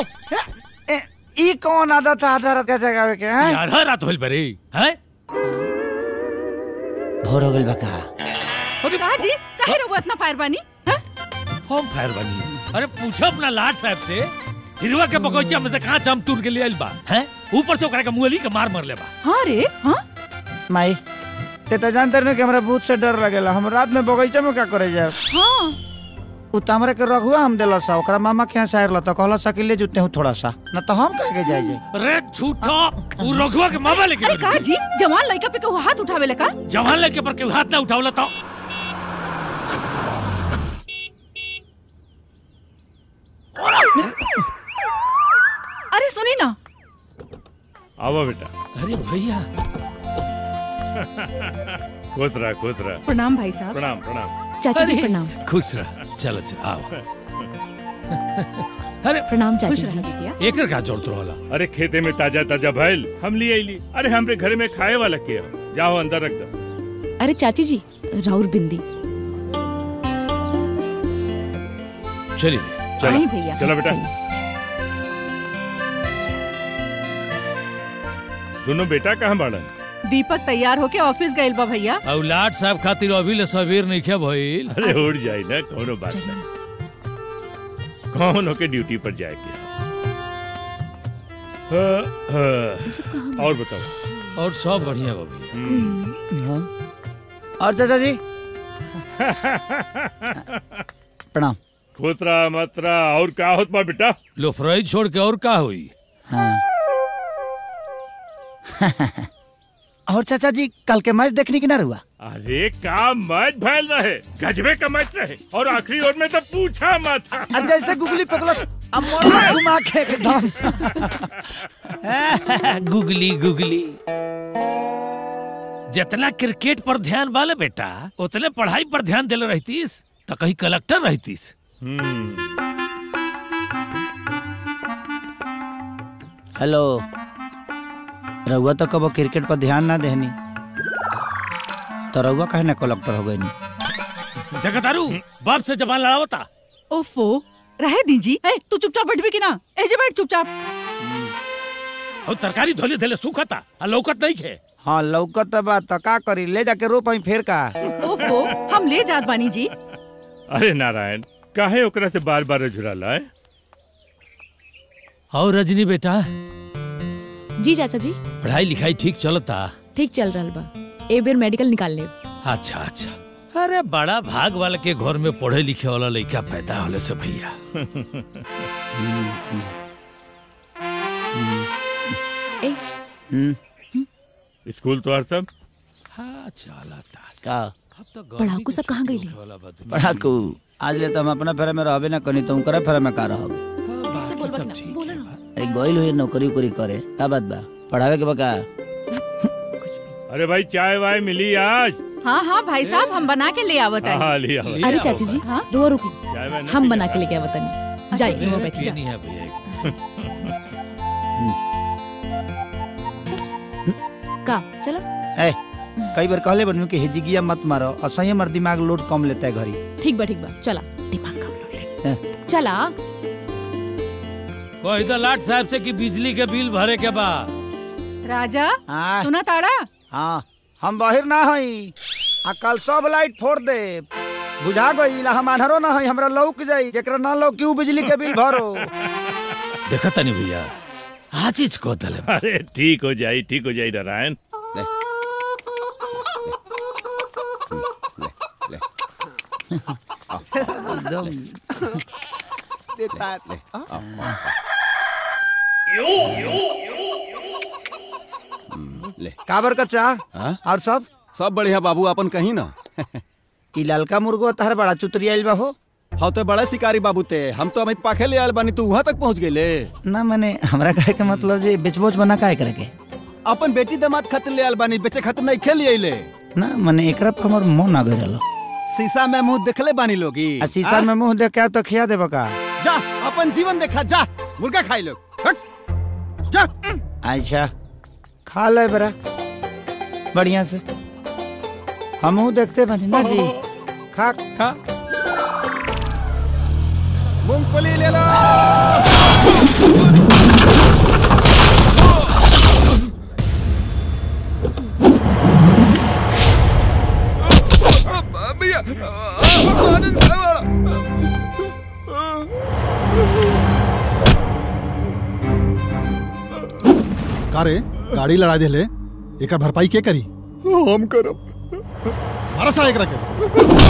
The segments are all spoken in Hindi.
ई कौन आदत आधा रात कैसे गावे के हैं? आधा रात होल बरे हैं? भोर हो गल बका। कहा जी कहे रो इतना फायर बानी? हम फायर बानी। अरे पूछा अपना लाड साहब से हिरवा के बगोचा में से कहाँ चम टूर के लिए आइल बा हैं? ऊपर से ओकरा के मुंहली के मार मरले बा। हां रे हां माई ते त जानतर न के हमरा भूत से डर लागेला। हम रात में बगोचा में का करे जाए? हां उ त हमरा के रघुआ हम देला सा ओकरा मामा के शायर ल त कहला सा कि ले जुते हूं थोड़ा सा न त हम कह के जाए जाए। अरे झूठा उ रघुआ के मामा लेके। अरे का जी जवान लइका पे के हाथ उठावेला का? जवान लइका पर के हाथ ना उठावला त अरे सुनी ना आओ बेटा। अरे भैया खुश रहा खुश रहा। प्रणाम भाई साहब। प्रणाम प्रणाम चाचा जी प्रणाम। खुश रहा चलो चलो आओ। अरे प्रणाम चाचा जी। एकर का जोड़ तो होला? अरे खेते में ताजा ताजा भैल हम लिए आइली। अरे हमरे घर में खाए वाला के जाओ अंदर रख दो। अरे चाची जी राउर बिंदी चलिए चलो भैया चलो बेटा। दोनों बेटा कहाँ बाड़न? दीपक तैयार होके ऑफिस गए बा भैया। औलाद साहब खातिर अभी ले सवेर नहीं क्या भइल। अरे उड़ जाए ना कोनो बात नहीं। कौन होके ड्यूटी पर जाए के? और बताओ और सब बढ़िया बा भैया। और चाचा जी प्रणाम। खोतरा मतरा और का होत बा बेटा? लो फ्राई छोड़ के और का हुई? हाँ। और चाचा जी कल के मैच देखने की ना रुआ? अरे का मैच भैल रहे गजबे का मैच रहे और आखिरी ओवर में तो पूछा मत। अच्छा ऐसे गुगली पकड़ा घुमा के एकदम गुगली गुगली। जितना क्रिकेट पर ध्यान वाले बेटा उतने पढ़ाई पर ध्यान देले रहतीस तो कहीं कलेक्टर रहतीस। हेलो रउआ तो कब क्रिकेट पर ध्यान ना देहनी तो रउआ कहे ना कलेक्टर हो गई नहीं। जगतारू बाप से जबान लड़ावता। ओफो रहे दीजी तू चुपचाप बैठबी कि ना? एजे बैठ चुपचाप। और तरकारी धोले धोले सूखता आ लौकत नहीं खे। हां लौकत बा त का करी ले जाके रोपई फेर का। ओफो हम ले जात बानी जी। अरे नारायण काहे ओकरा से बार बार झुरा लाए? और रजनी बेटा। जी चाचा जी पढ़ाई लिखाई ठीक चलता? ठीक चल रहा बा। ए बेर मेडिकल निकाल ले। अच्छा अच्छा। अरे बड़ा भाग वाले के घर में पढ़े लिखे वाला लड़का पैदा होले से भैया। स्कूल तो हर सब हाँ चलता का? पढ़ाकू सब कहाँ गई? पढ़ाकू आज ले तो हम अपना फेरा में रहबे ना कनी तो उनकरा फेरा में का रहब। सब ठीक है। अरे गोइल हुई नौकरी उकरी करे का बात बा पढ़ावे के बका। अरे भाई चाय वाय मिली आज? हाँ हाँ भाई साहब हम बना के ले आवत है। अरे चाची जी दो रुकी हम बना के लेके आवत है। जाइए बैठ का चलो। कई बार कहले बनू कि हिजिगिया मत मारो असह्य मर दिमाग लोड कम लेता है घरी। ठीक बा चला दिमाग कम लोड ले चला। कोई तो लाट साहब से कि बिजली के बिल भरे के बा। राजा सुना ताड़ा? हाँ हम बाहर ना हई आ कल सब लाइट फोड़ दे बुझा गई हम आधरो ना हई हमरा लौक जाई जेकरा ना लौक क्यों बिजली के बिल भरो। देखा तनी भैया आ चीज को तले। अरे ठीक हो जाई नारायण। काबर कच्चा और सब? सब बढ़िया बाबू अपन कहीं ना। ई ललका मुर्गो तार बड़ा चुतरिया आइल बा हो। हाँ तो बड़ा शिकारी बाबू ते हम तो अमित पाखे ले आयल बानी तू वहाँ तक पहुँच गए ले। ना मैंने हमरा कहे के मतलब जे बेचबोच बना काहे करे के? अपन बेटी दामाद खातिर ले आयल बानी बेचे खातिर नहीं खेल ले ना मैंने एकरा पर हमर मन आ गइल। शीशा में मुंह देखले बानी लोगी? शीशा में मुंह देख के तो खिया देबा का? जा अपन जीवन देखा जा मुर्गा खाई लोग जा। अच्छा खा ले बरा बढ़िया से हम मुंह देखते बानी ना जी। खा खा मूंगफली ले लो। सरकारे गाड़ी लड़ा दिले, एक भरपाई के करी? हम करब। हमारा सहायक रखे।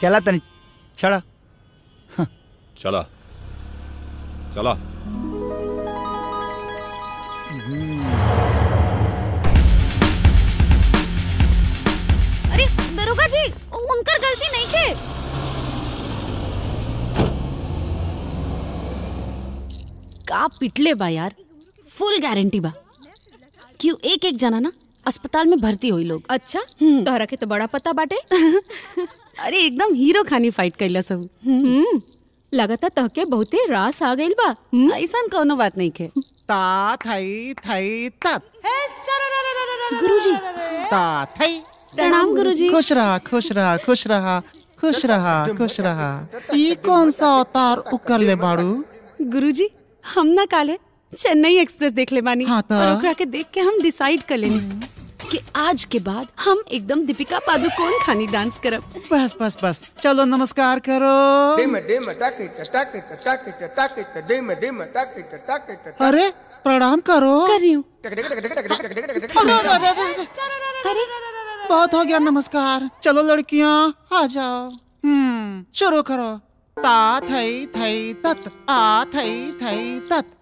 चला तन छड़ा चला चला अरे दरोगा जी उनकर गलती नहीं है। का पिटले बा यार फुल गारंटी बा क्यों एक एक जना ना अस्पताल में भर्ती हुई लोग। अच्छा तोहरा के तो बड़ा पता बाटे। अरे एकदम हीरो खानी फाइट कैला सब। लगता तहके बहुते रास आ गइल बा। ऐसा कोनो बात नहीं के। ता थाई थाई तात। गुरुजी ता थाई। प्रणाम गुरुजी। खुश रहा खुश रहा खुश रहा खुश रहा खुश रहा। ये कौन सा अवतार उकर ले बाड़ू? गुरुजी हम ना काले चेन्नई एक्सप्रेस देख ले बानी। हाँ और उकरा के देख के हम डिसाइड कर लेनी कि आज के बाद हम एकदम दीपिका पादुकोण खानी डांस करब। बस बस बस चलो नमस्कार करो। अरे प्रणाम करो। कर रही हूँ। अरे बहुत हो गया नमस्कार। चलो लड़कियाँ आ जाओ। शुरू करो। ता थई थई तत आ थई थई तत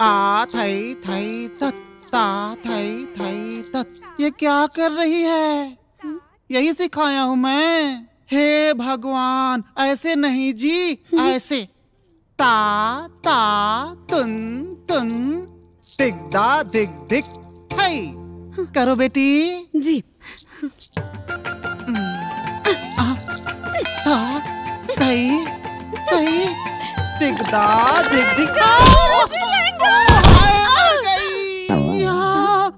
आ थई थई तत ता थाई थाई तत। ये क्या कर रही है? यही सिखाया हूँ मैं। हे भगवान ऐसे नहीं जी ऐसे। ता ता तुन तुन दिग्दा दिग दिग थाई। करो बेटी जी। ता थाई थाई दिग्दा दिग दिग।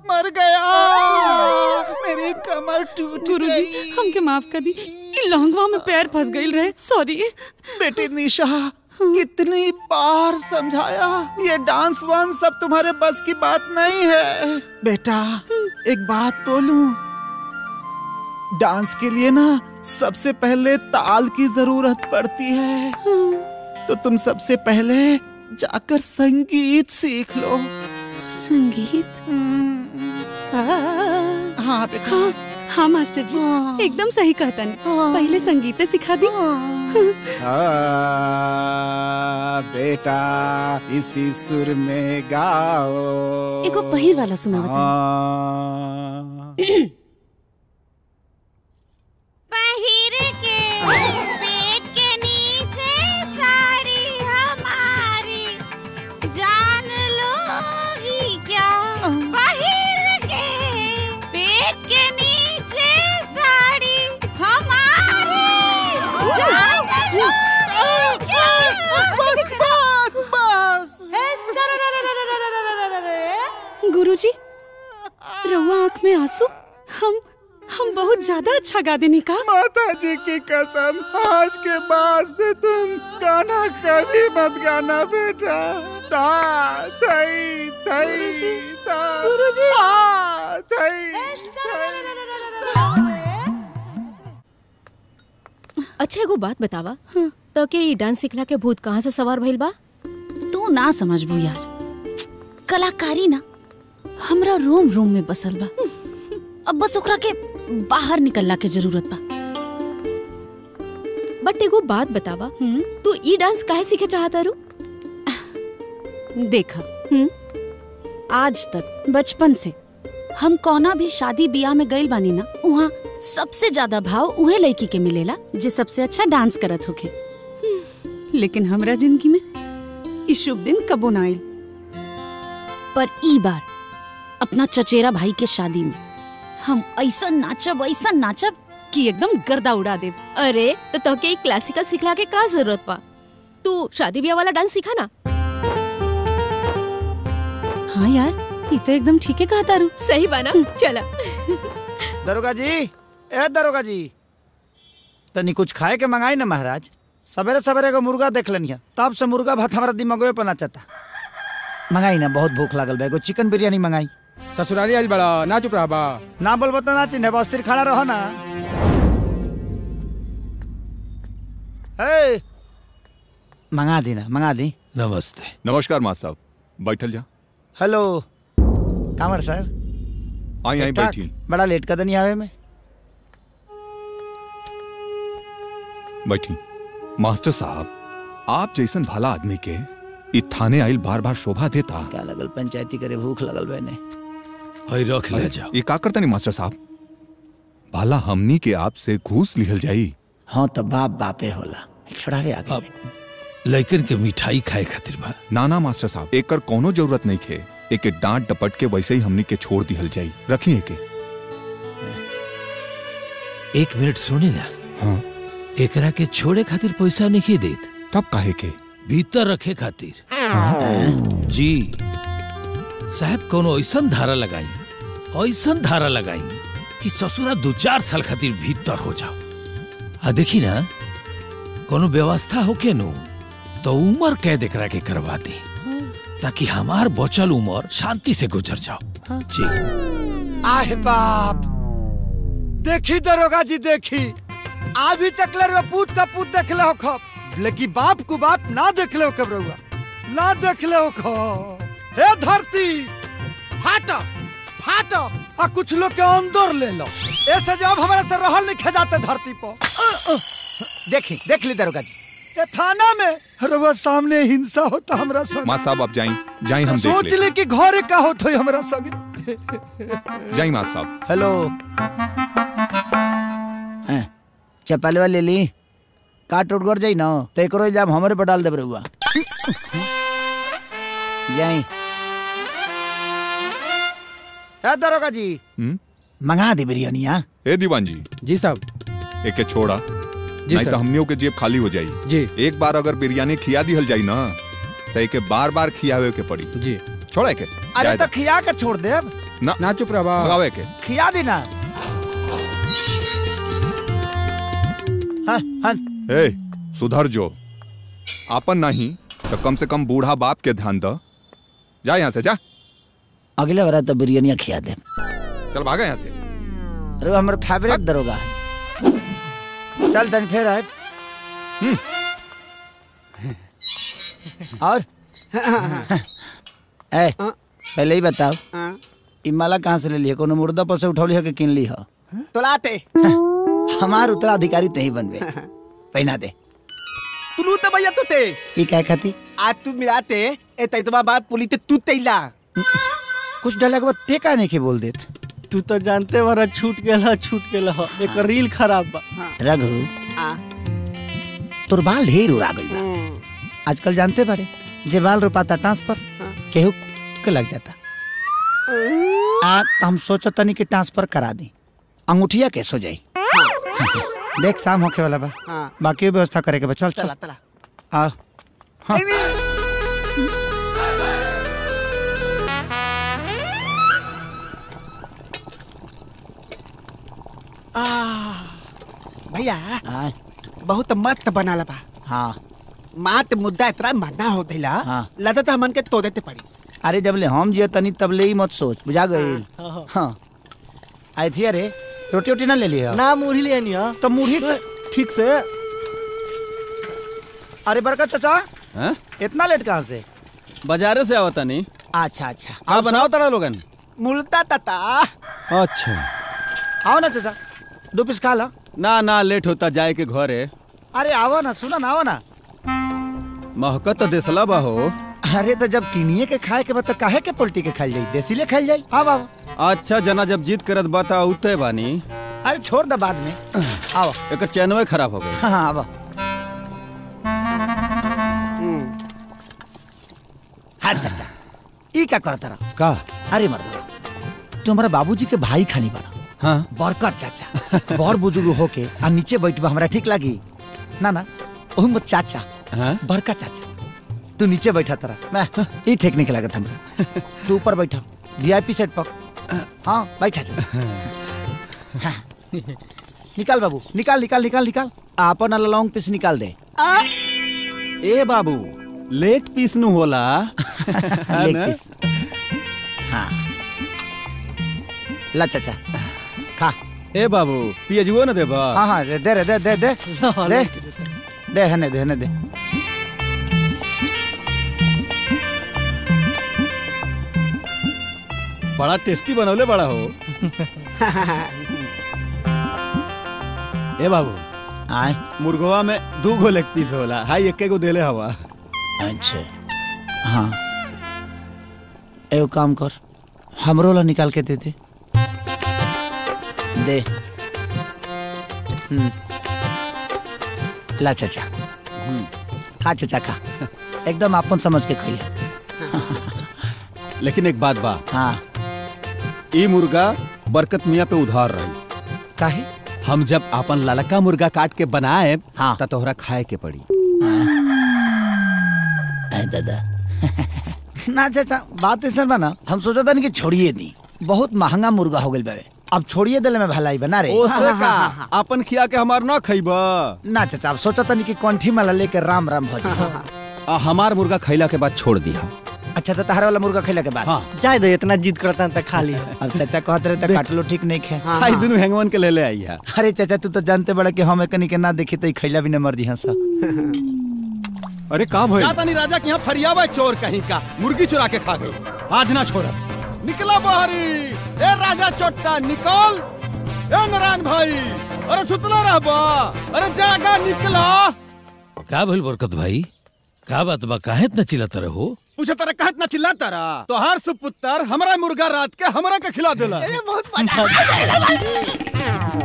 मर गया मेरी कमर टूट गई। हमके माफ कर दी। ये लौंगवा में पैर फंस गईल रहे। सॉरी बेटी निशा। कितनी बार समझाया ये डांस वांस सब तुम्हारे बस की बात नहीं है। बेटा एक बात बोलूं डांस के लिए ना सबसे पहले ताल की जरूरत पड़ती है। तो तुम सबसे पहले जाकर संगीत सीख लो। संगीत? हाँ बेटा। हाँ मास्टर जी एकदम सही कहता नहीं। पहले संगीत सिखा दी। बेटा इसी सुर में गाओ। एको पहिर वाला सुनाओ। पहिर के पेट के नीचे सारी हमारी जान लोगी क्या? गुरुजी रवा आँख में आंसू। हम बहुत ज्यादा अच्छा गा देने का। माता जी की कसम आज के बाद से तुम गाना कभी मत गाना बेटा। ता तई तई ता गुरुजी आ तई। अच्छा एगो बात बतावा तो के ये डांस सिखला के भूत कहाँ से सवार भइल बा? तू ना समझबू यार कलाकारी ना हमरा रोम रोम में बसल बा। अब बस ओकरा के बाहर निकलला के जरूरत बा। बट एगो बात बतावा, तू ई डांस काहे सीखे चाहता रू? देखा, आज तक बचपन से हम कौना भी शादी ब्याह में गइल बानी ना, वहाँ सबसे ज्यादा भाव उहे लड़की के मिलेला जे सबसे अच्छा डांस करत होके। लेकिन हमरा जिंदगी में ई शुभ दिन कबो ना आइल। पर ई बार अपना चचेरा भाई के शादी में हम ऐसा नाचब कि एकदम गर्दा उड़ा देव। अरे तो तोके क्लासिकल सिखला के का जरूरत पा, तू शादी ब्याह वाला डांस सिखा ना। हाँ यार, ये तो एकदम ठीक है कहा तारू, सही बाना। चला दरोगा जी, ए दरोगा जी, तनी कुछ खाए के मंगाई ना महाराज। सवेरे सवेरे को मुर्गा देख लेनिया, तब से मुर्गा भात हमारा दिमागो पे नाचता। मंगाई ना, बहुत भूख लागल बा, एगो चिकन बिरयानी मंगाई। ससुराली आइल बड़ा, ना चुप रह बा, ना बोलबो त ना चिन्हे, बस स्थिर खड़ा रह ना। ए मंगा दी ना, मंगा दी। नमस्ते, नमस्कार मां साहब, बैठल जा। हेलो कामर साहब, आई आई बैठी। बड़ा लेट का दनी आवे में बैठी। मास्टर साहब, आप जैसन भला आदमी के इ थाने आइल बार बार शोभा देता। क्या लगल पंचायती करे, भूख लगल बने। हई रख ले जा। ये का करता नहीं मास्टर साहब, भला हमनी के आपसे घूस लिहल जाई। हां त बाप बापे होला, छोड़ावे आगे लइकन के मिठाई खाए खातिर बा। ना ना मास्टर साहब, एकर कोनो जरूरत नहीं खे। एके डांट डपट के वैसे ही हमनी के छोड़ दिहल जाई। रखिए के 1 मिनट सुने ना। हां, एकरा के छोड़े खातिर पैसा नहीं देत। तब काहे के? भीतर रखे खातिर। जी साहब, कोनो ऐसा धारा लगाई कि ससुरा 2-4 साल खातिर भीतर हो जाओ। आ देखी ना, कोनो व्यवस्था होके नु तो उम्र कैद एकरा के करवा दे, ताकि हमार बचल उम्र शांति से गुजर जाओ। जी आहे बाप, देखी दरोगा जी, देखी अभी तक में पूत देखले हो खब, लेकिन बाप को बाप ना देखले हो कब रहुआ, ना देखले हो खब। हे धरती फाटो आ कुछ लोग के अंदर ले लो, ऐसे जब हमारे से रहल नहीं खेजाते धरती पर। देख ली दरोगा जी, ये थाना में रहुआ सामने हिंसा होता हमरा संग। मां साहब आप जाई, हम देख ले। सोच ले कि घर का होत होई हमरा संग। जाई मां साहब। हेलो, चपलवा ले ली का टूट गोर जाई ना, तो एकरो इल्जाम हमरे पर डाल देब रहुआ। जाई ए दरोगा जी, मंगा दे बिरयानी। हां ए दीवान जी। जी साहब, एके छोड़ा जी, नहीं तो हमनियों के जेब खाली हो जाई जी। एक बार अगर बिरयानी खिया दिहल जाई ना, तो एके बार-बार खियावे के पड़ी जी। छोड़े के। अरे तो खिया के छोड़ देब ना, ना चुप रह बा, लगावे के खिया दे ना। हाँ। ए, सुधर जो, आपन नहीं तो कम से कम बूढ़ा बाप के ध्यान द। जा यहाँ से जा, अगले बार तो बिरयानी खिया दे। चल भागा यहाँ से। अरे हमारे फेवरेट दरोगा है। चल तन फेर आए। और ए पहले ही बताओ, इमाला कहाँ से ले लिया? कोनो मुर्दा पर से उठा लिया कि किन लिया? तो लाते हमार उत्तराधिकारी ते ही बनवे। पहना दे तुलू त भैया तोते। ई काय खाती आज तू मिलाते ए तैतबा बात पुलिते तू तैला कुछ डालक बा ते काने के बोल देत। तू तो जानते बरा छूट गेला एक रील खराब बा। रघु तोर बाल ढेर उड़ा गइल बा आजकल, जानते बारे जे बाल रोपाता ट्रांसफर केहू के लग जाता। आ हम सोचतनी कि ट्रांसफर करा दी, अंगूठिया कैसे हो जाई। देख शाम होके वाला बा। हाँ। बाकी व्यवस्था करे के बा। चल चल तला आ। हाँ। भैया बहुत मत बनाला बा। हाँ। मात मुद्दा इतना मना हो दिला। हाँ। लदा तो हमन के तो देते पड़ी। अरे जब ले हम जिया तनी तब ले ही मत सोच, बुझा गई। हाँ आई थी। अरे रोटी रोटी ना ले लिया ना, मुरही ले निया तो मुरही से ठीक से। अरे बरकत चाचा, हैं इतना लेट कहां से? बाजारे से आवता नहीं। अच्छा, आप बनाओ तड़ा लोगन मुलता तता। अच्छा आओ ना चाचा, दो पीस खा ला। ना ना, लेट होता जाए के घरे। अरे आओ ना, सुना ना, आओ ना। महकत तो देसला बा हो। अरे तो जब किनिए के खाए के बा तो काहे के पोल्टी के खाल जाई, देसी ले खाल जाई। आओ आओ। अच्छा जना, जब जीत करत बा त उते बानी। अरे छोड़ द बाद में, आओ। एकर चैनवे खराब हो गई। हां आओ। हां चाचा, ई का करत रह का? अरे मर्द, तू हमारा बाबूजी के भाई खानी बा। हाँ? बरकत चाचा, बड़ बुजुर्ग होके आ नीचे बैठबा हमरा ठीक लगी ना। ना ओह मत चाचा। हाँ? बरकत चाचा, तू नीचे बैठा तरा ना, ई ठीक नहीं लागत हमरा। तू ऊपर बैठा, वीआईपी सेट पर। हाँ बैठा चाचा। हाँ। निकाल बाबू, निकाल निकाल निकाल निकाल, आपन वाला लॉन्ग पीस निकाल दे। ए बाबू, लेग पीस न होला। Leg piece. हाँ ला चाचा। हाँ। ए बाबू, पियजुओ न देबा। हां हां, दे रे, दे दे दे दे दे, हने दे, हने दे। बड़ा टेस्टी बनौले बड़ा हो। ए बाबू, आय मुर्गवा में दू गो लेग पीस होला, हाय एक को देले हवा। अच्छा हां, एगो काम कर, हमरो ला निकाल के दे दे दे। ला चाचा। खा चाचा खा, एकदम अपन समझ के खाइए। लेकिन एक बात बा। हाँ। ई मुर्गा बरकत मियाँ पे उधार रही। काहे? हम जब अपन ललका मुर्गा काट के बनाए। हाँ। ता तोहरा खाए के पड़ी। हाँ। दादा। ना चाचा, बात ऐसा बना, हम सोचा था कि छोड़िए दी, बहुत महंगा मुर्गा हो गई बाबे, अब छोड़िए दिल में भलाई बना रहे। ओ हाँ, हाँ, हाँ। अपन खिया के हमार ना खइबा। ना चाचा, अब सोचा तनी कि कौंठी माला लेके राम राम भजी। हाँ, हाँ, हाँ। हमार मुर्गा खैला के बाद छोड़ दिया। अच्छा तो तहार वाला मुर्गा खैला के बाद। हाँ। जाए दे, इतना जिद करता त खा ली। अब चाचा कहत रहे त काटलो ठीक नहीं खे। हाय दुनु हैंगवन के ले ले आई है। अरे चाचा, तू तो जानते बड़ा कि हम एकनी के ना देखी त खैला भी न मर दिया सा। अरे का भई जाता नहीं, राजा के यहां फरियावा चोर कहीं का मुर्गी चुरा के खा गई। आज ना छोड़ा, निकला बाहरी। ए राजा चोट्टा निकल। ए नारायण भाई, अरे सुतला रहबा, अरे जागा निकला। का भइल बरकत भाई, का बात बा, काहे इतना चिल्लात रहो? पूछो तरे काहे इतना चिल्लात रा? तोहार सुपुत्र हमरा मुर्गा रात के हमरा के खिला देला। ए बहुत मजा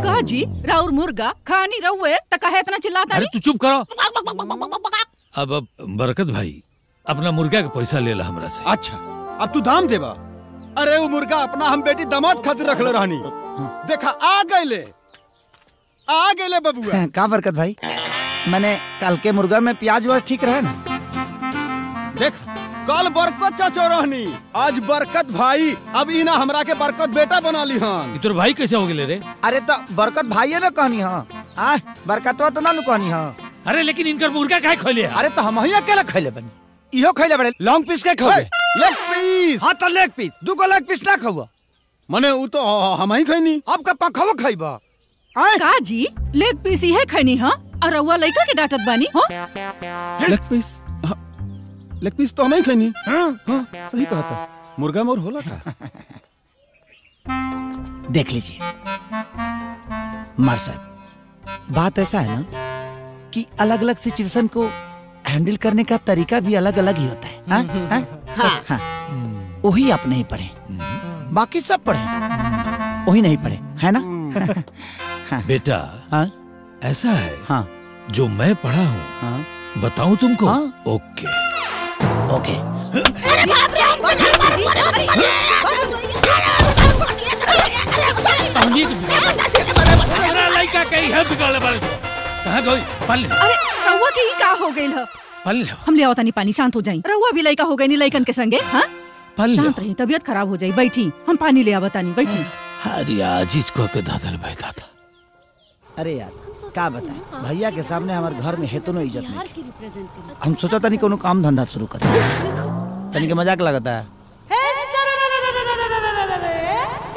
का जी, राउर मुर्गा खानी रहुए त काहे इतना चिल्लात रे? अरे तू चुप करो। अब बरकत भाई, अपना मुर्गा के पैसा लेला हमरा से। अच्छा, अब तू दाम देबा। अरे वो मुर्गा अपना हम बेटी दामाद खातिर रख ले रहनी। हाँ। देखा आ गए ले बबुआ। का बरकत भाई, मैंने कल के मुर्गा में प्याज वाज ठीक रहे ना? देख, कल बरकत चाचो रहनी, आज बरकत भाई। अब इना हमरा के बरकत बेटा बना ली। हाँ। इतोर भाई कैसे हो गए रे? अरे तो बरकत भाई न कहनी। हाँ। आ बरकतवा तो ना न कहनी। हाँ। अरे लेकिन इनकर मुर्गा काहे खइले? अरे तो हम ही अकेले खइले बनी, इहो खइले बड़े लॉन्ग पीस के खइले। Leg piece. हाँ तो लेग पीस, दूगो लेग पीस ना खावा। मने उ तो हम ही खैनी, आपका पंखवा खइबा। का जी, लेग पीस ही है खैनी। हां और रउआ लइका के डांटत बानी। हो लेग पीस। हाँ। लेग पीस तो हम ही खैनी। हां हां सही कहा था, मुर्गा मोर होला का। देख लीजिए मार साहब, बात ऐसा है ना कि अलग-अलग सिचुएशन को हैंडल करने का तरीका भी अलग अलग ही होता है। हाँ, हाँ, हाँ, हाँ, वही आप नहीं पढ़े, बाकी सब पढ़े, वही नहीं पढ़े है ना। हाँ, बेटा। हाँ, ऐसा है। हाँ, जो मैं पढ़ा हूँ। हाँ, बताऊं तुमको? हाँ, ओके ओके। रउआ के ही का हो गइल ह? हम ले आवतानी पानी, शांत हो जाई। रउआ भी लइका हो गई नी लइकन के संगे। हां शांत रही, तबियत खराब हो जाई। बैठी, हम पानी ले आवतानी, बैठी। अरे आज इसको के दादल भाई दादा। अरे यार का बताएं, भैया के सामने हमार घर में हेतु न इज्जत नहीं। हम सोचा तनी कोनो काम धंधा शुरू करी, तनी के मजाक लगता है।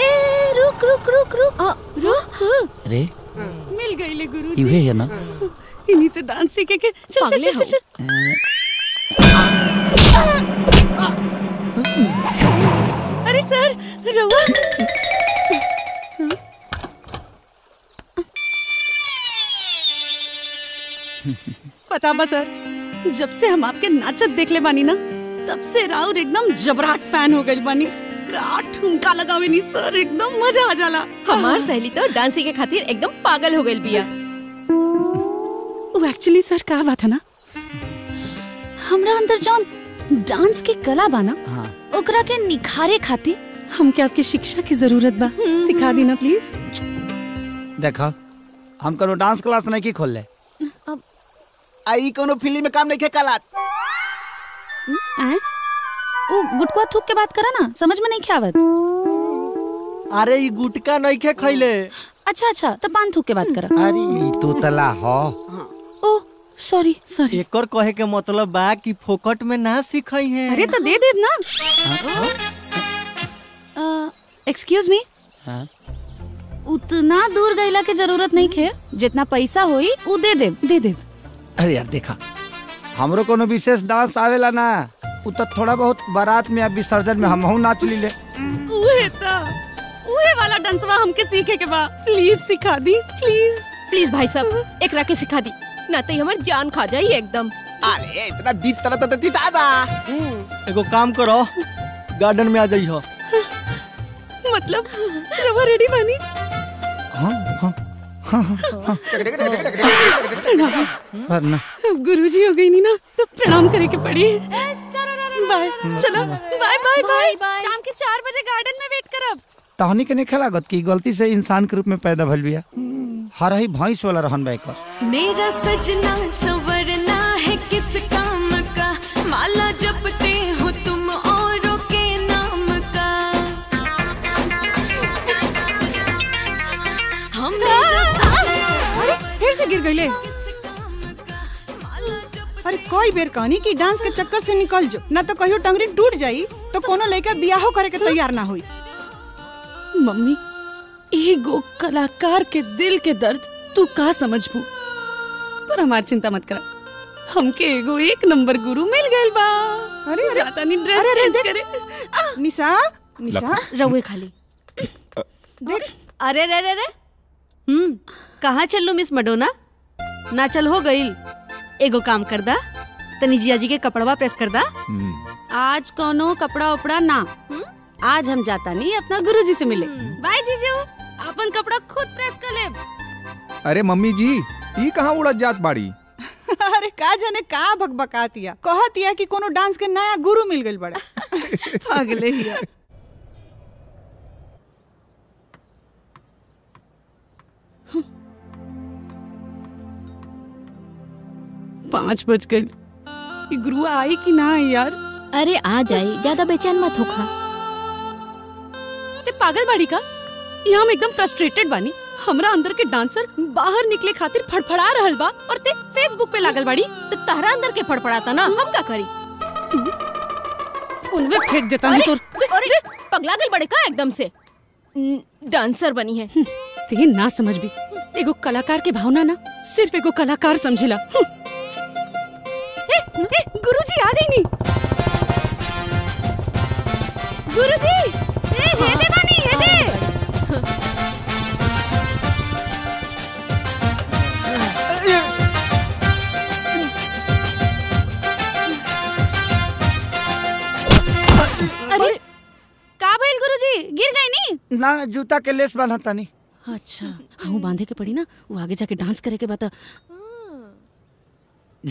ए रुक रुक रुक रुक रुक रे, मिल गई ले गुरुजी। ये है ना, इन्हीं से डांस सीख के। चल चल चल चल। अरे सर, रउआ। पता बा सर, जब से हम आपके नाचत देख ले बानी ना, तब से राउर एकदम जबराट फैन हो गई बानी। का ठुमका लगावे नी सर, एकदम मजा आ जाला। हमार सहेली तो डांसिंग के खातिर एकदम पागल हो गई बिया। वो एक्चुअली सर का बात है ना, हमरा अंदर जान डांस की कला बाना, ओकरा के निखारे खातिर हमके आपकी शिक्षा की जरूरत बा। सिखा देना प्लीज। देखा, हम कोनो डांस क्लास नहीं की खोल ले, अब आई कोनो फिल्म में काम नहीं के कलात। ओ गुटका थूक के बात करा ना, समझ में नहीं आवत। अरे ये गुटका नहीं के खइले। अच्छा, तो पान थूक के बात करा। अरे ये तो तला हो। ओ सॉरी। एक और कहे के मतलब बा कि फोकट में ना सिखाई है। अरे तो दे देब ना। एक्सक्यूज मी, उतना दूर गईला के जरूरत नहीं है, जितना पैसा होई उ दे देब। अरे यार देखा, हमरो कोनो विशेष डांस आवेला ना, उ तो थोड़ा बहुत बारात में या विसर्जन में हमहु नाच लीले। उहे वाला डांसवा हमके सीखे के बा, प्लीज सिखा दी। प्लीज भाई साहब, एकरा के सिखा दी ना तो हमार जान खा जाई एकदम। अरे इतना दीप तरह तो दादा, एगो काम करो, गार्डन में आ जाई हो। मतलब रवा रेडी बानी। हाँ। प्रणाम। अब गुरुजी हो गई नी ना, तो प्रणाम करे के पड़ी। बाय, चलो बाय। शाम के 4 बजे गार्डन में वेट करब। तहनी के नहीं लागत कि गलती से इंसान के रूप में पैदा भइल बिया। हर ही भैंस वाला रहन बाइकर। मेरा सजना सवरना है किस काम का, माला जपते हो तुम औरों के नाम का। अरे फिर से गिर गईले। अरे कोई बेर कहानी की डांस के चक्कर से निकल जो ना, तो कहियो टंगरी टूट जाई तो कोनो लड़का बियाहो करे के तैयार ना हुई। मम्मी, एगो कलाकार के दिल के दर्द तू का समझबू, पर हमार चिंता मत करा, हमके एगो एक नंबर गुरु मिल गइल बा। अरे जाता नहीं ड्रेस चेंज करे। निशा रहुए खाली देख। अरे रे कहाँ चल मिस मडोना, ना चल हो गइल। एगो काम कर दा, तनी जिया जी के कपड़वा प्रेस कर दा। आज कोनो कपड़ा उपड़ा ना, आज हम जाता नहीं अपना गुरुजी से मिले। बाय जीजू, अपन कपड़ा खुद प्रेस कर ले। अरे मम्मी जी, ये कहाँ उड़त जात बाड़ी। अरे का जाने का भगभकातिया, कहतिया कि कोनो डांस के नया गुरु मिल गइल बड़ा। पागले हिया। पाँच बज गए, गुरु आई कि ना आई यार। अरे आ जाई, ज्यादा बेचैन मत होखा। ते पागल बाड़ी का, ये हम एकदम फ्रस्ट्रेटेड बानी। हमरा अंदर के डांसर बाहर निकले खातिर फड़फड़ा रहल बा, और ते फेसबुक पे लागल बाड़ी। तो तहरा अंदर के फड़फड़ाता ना, हम का करी? उनमें फेंक देता हूँ। पगला गई बड़े का एकदम से, डांसर बनी है। ते ना समझ भी, एगो कलाकार के भावना ना सिर्फ एगो कलाकार समझेला। गुरुजी आ गई नी। गुरुजी ना जूता के लेस बांधता नहीं। अच्छा, हाँ बांधे के पड़ी ना, वो आगे जाके डांस करे के बात।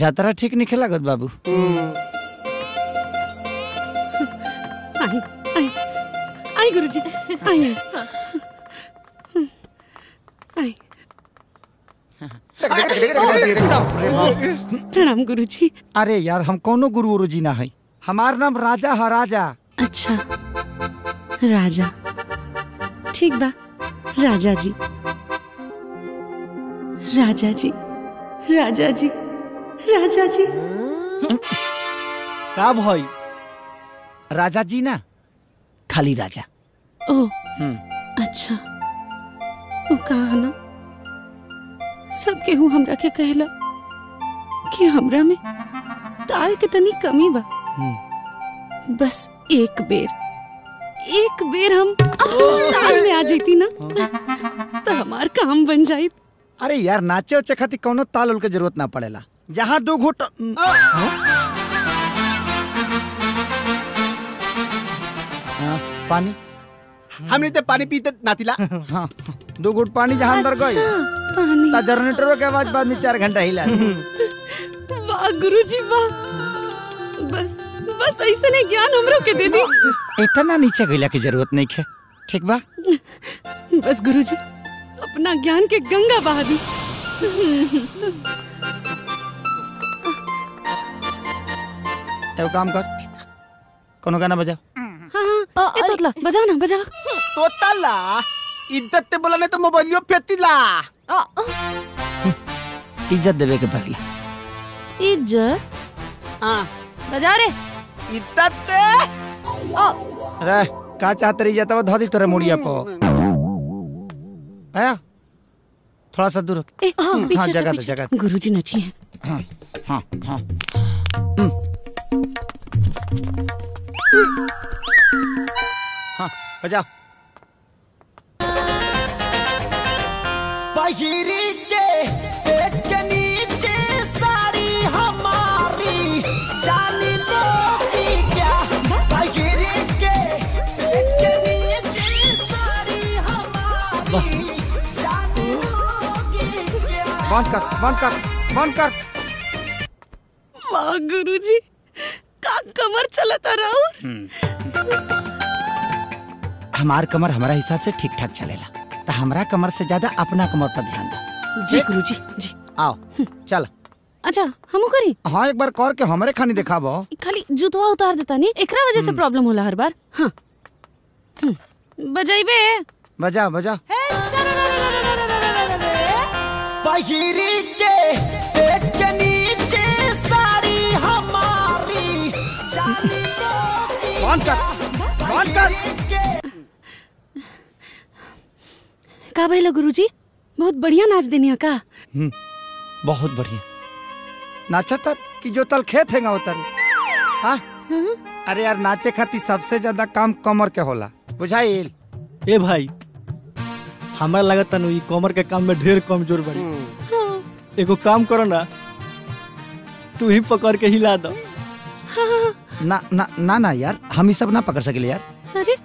जातरा ठीक नहीं खेला गद बाबू। आई गुरुजी, आई। प्रणाम गुरुजी। अरे यार, हम कोनो गुरु गुरुजी ना है, हमार नाम राजा है। राजा। अच्छा राजा, ठीक बा। राजा जी का भाई राजा जी ना, खाली राजा। ओ अच्छा, वो कहा ना सब केहू हमरा के कहला कि हमरा में ताल के तनी कमी बा। बस एक बेर हम ताल में आ जाती ना, तो हमार काम बन जाये। अरे यार, नाचे उचे खातिर कौनो ताल उल के जरूरत ना पड़ेला। जहाँ दो घुट पानी हमने तो पानी पीते नातिला। हाँ दो घुट पानी जहाँ अंदर गई जनरेटर के आवाज बाद में 4 घंटा हिला। वाह गुरुजी वाह, बस बस ऐसा नहीं ज्ञान हमरो के दे दी। इतना नीचे गईला की जरूरत नहीं है, ठीक बा। बस गुरुजी अपना ज्ञान के गंगा बहा दी। तो काम कर, कोनो गाना बजा। हाँ, ए तोतला बजाओ ना बजाओ। तोतला इज्जत ते बोला नहीं तो मोबाइलियो फेतिला। इज्जत देवे के पड़ला। इज्जत हां बजाओ रे इज्जत ते। अरे का चाहत रही जाता वो धोदी तोरे मुड़िया पे आया थोड़ा सा दूर। हाँ जगह गुरुजी नची है। हाँ हाँ हाँ हाँ बजाओ। बहिरी के पेट के नीचे सारी हमारी जानी लो की क्या। बहिरी के पेट के नीचे सारी हमारी जानी लो की क्या। बंद कर बंद कर बंद कर। वाह गुरुजी का कमर चलता रहो। हमार कमर हमारा हिसाब से ठीक ठाक चलेला, तो हमारा कमर से ज्यादा अपना कमर पर ध्यान दो। जी गुरुजी जी आओ चल। अच्छा हमू करी। हाँ एक बार कर के हमारे खानी दिखाबो। खाली जूतवा उतार देता नहीं, एकरा वजह से प्रॉब्लम होला हर बार। हाँ बजाइबे बजा बजा। बहिरी के पेट के नीचे सारी हमारी जानी लो। बंद कर बंद कर। का भाईला गुरुजी बहुत बढ़िया नाच देनिया का। बहुत बढ़िया नाचा तर कि जो तल खेत है उतर। हाँ अरे यार नाचे खातिर सबसे ज्यादा काम कमर के होला बुझाइल। ए भाई हमारा लगता नु कमर के काम में ढेर कमजोर बड़ी। एगो काम करो ना तू ही पकड़ के हिला दो। ना ना ना ना यार हम सब ना पकड़ सकेले यार। अरे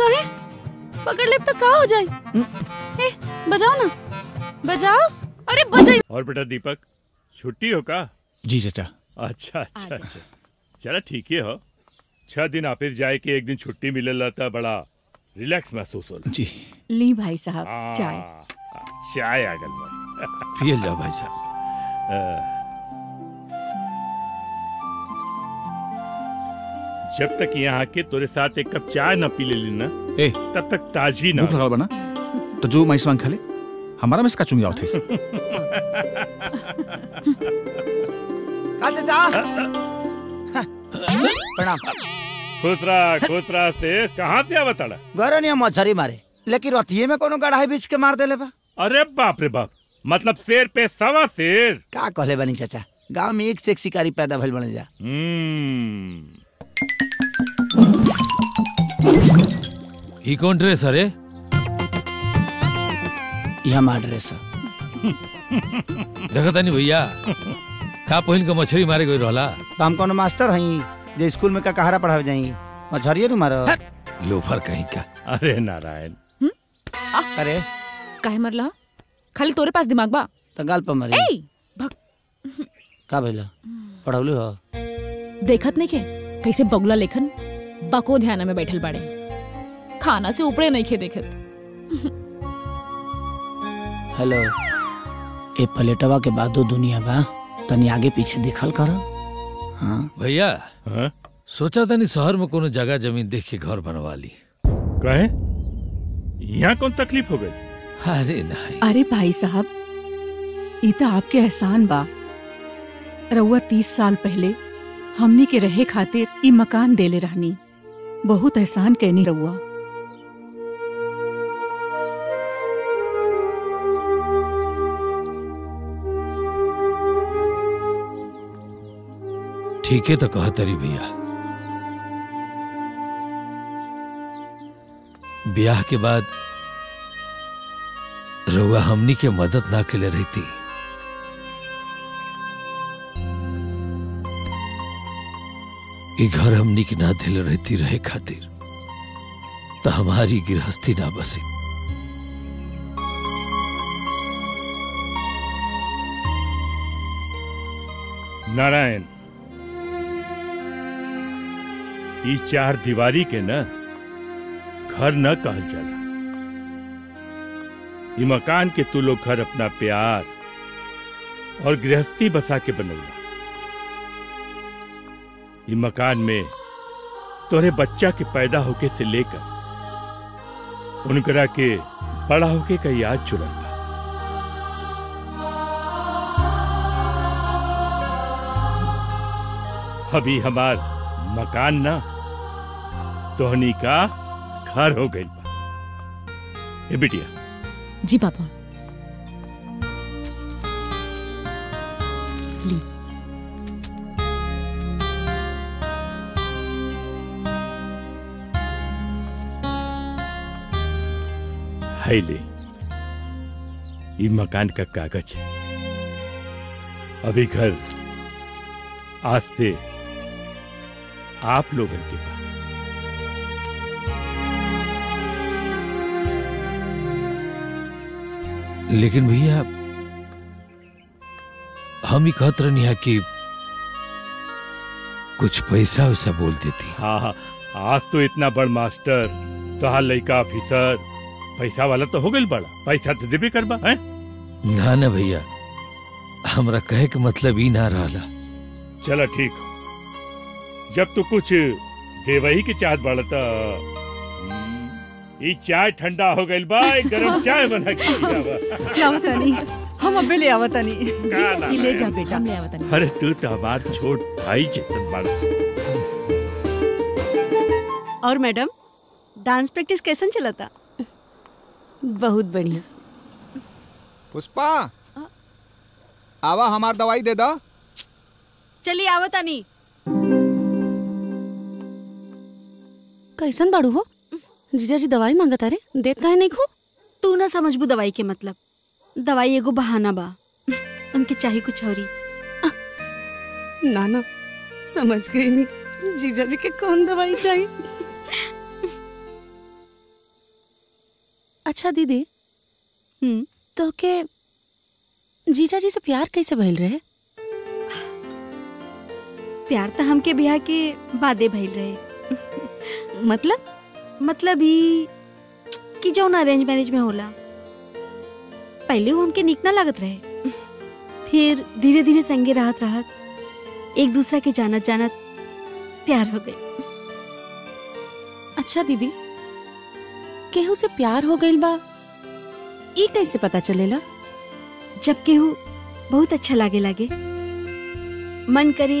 कहे पकड़ ले तो का हो जाए। ए, बजाओ ना बजाओ। अरे बजाओ। और बेटा दीपक छुट्टी हो का? जी चाचा। अच्छा अच्छा अच्छा चला ठीक है हो। 6 दिन ऑफिस जाए के 1 दिन छुट्टी मिले लाता बड़ा रिलैक्स महसूस हो। जी ली भाई साहब चाय। चाय आगल में पिए लो भाई साहब। जब तक यहाँ के तोरे साथ 1 कप चाय न पी ले ना तब तक ताजी ना भूख बना तो जो मैं स्वांग खाले हमारा मिस का चुंगिया उठे। चाचा प्रणाम। खुसरा से कहाँ से आवतड़ा? गरनिया मछरी मारे लेकिन रतिये में कोनो गड़ाई बीच के मार देले बा। अरे बाप रे बाप मतलब शेर पे सवा शेर। का कहले बनी चाचा गांव में एक से एक शिकारी पैदा भइल बने जा। ई कौन ड्रेस अरे? यहाँ ड्रेस देखता नहीं भैया का पहिन के मछरी मारे गई रहला। हम कोनो मास्टर हई जे स्कूल में का कहारा पढ़ावे जाई मछरिये न मारो लोफर कहीं का। अरे नारायण अरे काहे मरला? खाली तोरे पास दिमाग बा त गाल पर मारे। ए भक का भइला पढ़ौले हो देखत नहीं के कैसे बगुला लेखन बाको ध्यान में बैठल बाड़े खाना से ऊपरे नहीं खे देखत। हेलो ए पलेटवा के बादो दुनिया बा तनी आगे पीछे देखल करो। हाँ भैया सोचा तनी शहर में कोनो जगह जमीन देख के घर बनवा ली। कहे यहाँ कौन तकलीफ हो गई? अरे नहीं अरे भाई साहब ये तो आपके एहसान बा। रउआ 30 साल पहले हमनी के रहे खातिर ये मकान देले रहनी। बहुत एहसान कहनी रउआ। ठीक है तो कहा तरी भैया ब्याह के बाद रउआ हमनी के मदद ना के ले रहती ई घर हमनी के ना दिल रहती रहे खातिर त हमारी गृहस्थी ना बसे। नारायण, ई चार दीवारी के ना घर न कहल जाला। ई मकान के तू लोग घर अपना प्यार और गृहस्थी बसा के बनौला। ई मकान में तोरे बच्चा के पैदा होके से लेकर उनकरा के बड़ा होके का याद जुड़ल बा। अभी हमार मकान ना तोहनी का घर हो गइल बा। ए बिटिया। जी पापा। ली। है ले, ये मकान का कागज है। अभी घर आज से आप लोगों के पास। लेकिन भैया हम ही कहत रहनी है कि कुछ पैसा वैसा बोल देती। हाँ, आज तो इतना बड़ मास्टर तोहार लड़का ऑफिसर पैसा वाला तो हो गई बड़ा। पैसा तो देबे करबा। ना ना भैया, हमरा कहे के मतलब ही ना रहला। चला ठीक, जब तू कुछ देवही के चाहत बड़ा तो ये चाय ठंडा हो गई बा। गरम चाय बना के लाओ तनी। हम अब ले आवत तनी। जी ले जा बेटा, ले आवत तनी। अरे तू तो बात छोड़ भाई जैसन बड़ा। और मैडम, डांस प्रैक्टिस कैसन चलता? बहुत बढ़िया। पुष्पा आवा, हमार दवाई दे दो। चली आवत आनी। कैसन बाड़ू हो? जीजा जी दवाई मांगता रे, देत काहे नहीं खो? तू ना समझबू दवाई के मतलब। दवाई एगो बहाना बा, उनके चाहे कुछ औरी। ना ना, समझ गई नहीं। जीजा जी के कौन दवाई चाहिए? अच्छा दीदी, तो के जीजा जी से प्यार कैसे भइल रहे? प्यार तो हमके बियाह के बादे भइल रहे। मतलब ही कि जौन अरेंज मैरिज में होला, पहले वो हमके निक ना लागत रहे। फिर धीरे धीरे संगे रहत रहत एक दूसरा के जानत जानत प्यार हो गए। अच्छा दीदी, केहू से प्यार हो गई बा ई कैसे पता चलेला? जब केहू बहुत अच्छा लागे लागे, मन करे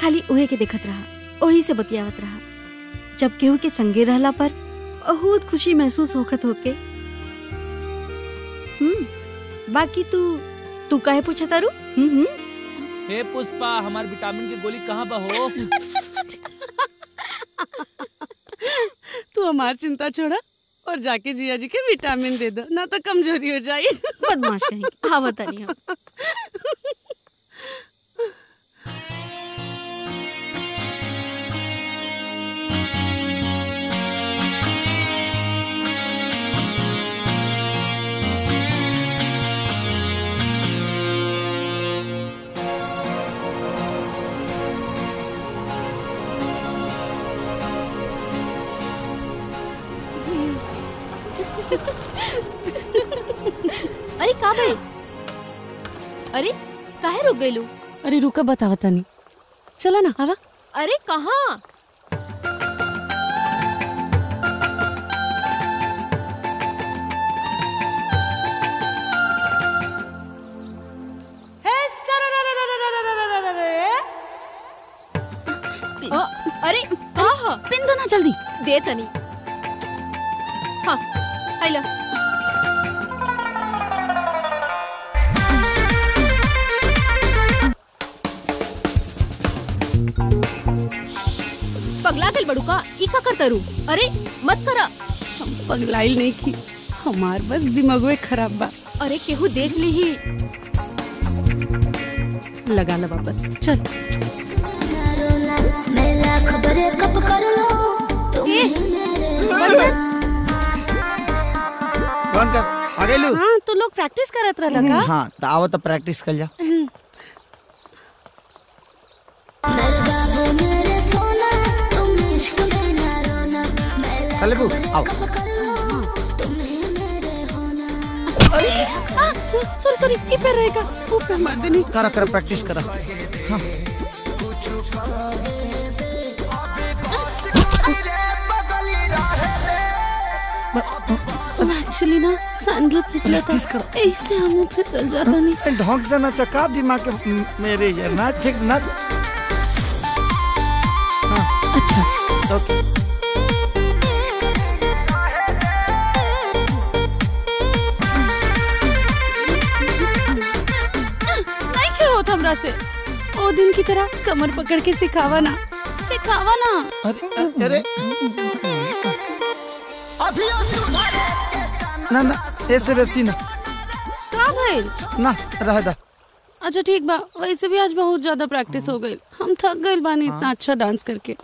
खाली ओहे के देखत रहा, ओही से बतियावत रहा। जब केहू के संगे रहला पर बहुत खुशी महसूस होखत होके। बाकी तू काहे पूछत आरू? हे पुष्पा, हमार विटामिन की गोली कहाँ बा हो? तू हमार चिंता छोड़ा और जाके जिया जी के विटामिन दे दो, ना तो कमजोरी हो जाए। बदमाश कहीं। हाँ बता रही हूँ। अरे का भाई, अरे काहे रुक गई? अरे रुका, बतावता नहीं। चला ना आवा। अरे कहाँ? अरे कहाँ? पिन दो ना जल्दी। दे तनी। हाँ आइला। पगला गल बड़ुका, ई का करता रू? अरे मत करा। हम पगलाइल नहीं की, हमार बस दिमागे खराब बा। अरे केहू देख ली ही। लगा ला वापस, चल। हाँ, तो लोग प्रैक्टिस करत रहा लगा। हाँ, तो आओ तो प्रैक्टिस कर जा। कलेबू, आओ। सॉरी सॉरी, ये पैर रहेगा। वो पैर मत नहीं। करा करा प्रैक्टिस करा। हाँ। एक्चुअली ना सैंडल फिसल था, ऐसे हम फिसल जाता नहीं। ढोंग से ना चका दिमाग के मेरे यार ना ठीक ना। अच्छा ओके। नहीं क्या होता हमरा से, वो दिन की तरह कमर पकड़ के सिखावा ना। अरे ना ना ऐसे वैसी ना का भाई ना रह दा। अच्छा ठीक बा, वैसे भी आज बहुत ज्यादा प्रैक्टिस हो गई, हम थक गए बानी इतना अच्छा डांस करके।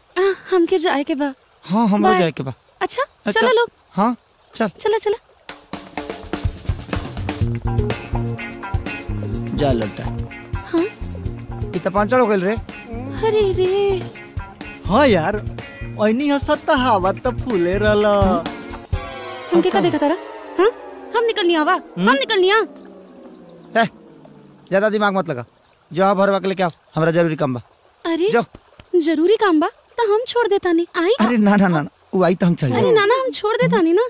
हमके जाए के बा। हाँ हमरो जाए के बा। अच्छा चलो लोग। हाँ चल जा लटा। हाँ कितना पांचड़ हो गइल रे। अरे रे हां यार ओइनी हसत हवा त फूले रहला। हमके का देखा तारा। हाँ हम निकलनी आवा। ज्यादा दिमाग मत लगा, जवाब भरवा के लेके आओ, हमरा जरूरी काम बा। अरे जो जरूरी काम बा तो हम छोड़ देता नहीं आई। अरे ना वो आई तो हम चल। अरे ना हम छोड़ देता नहीं ना,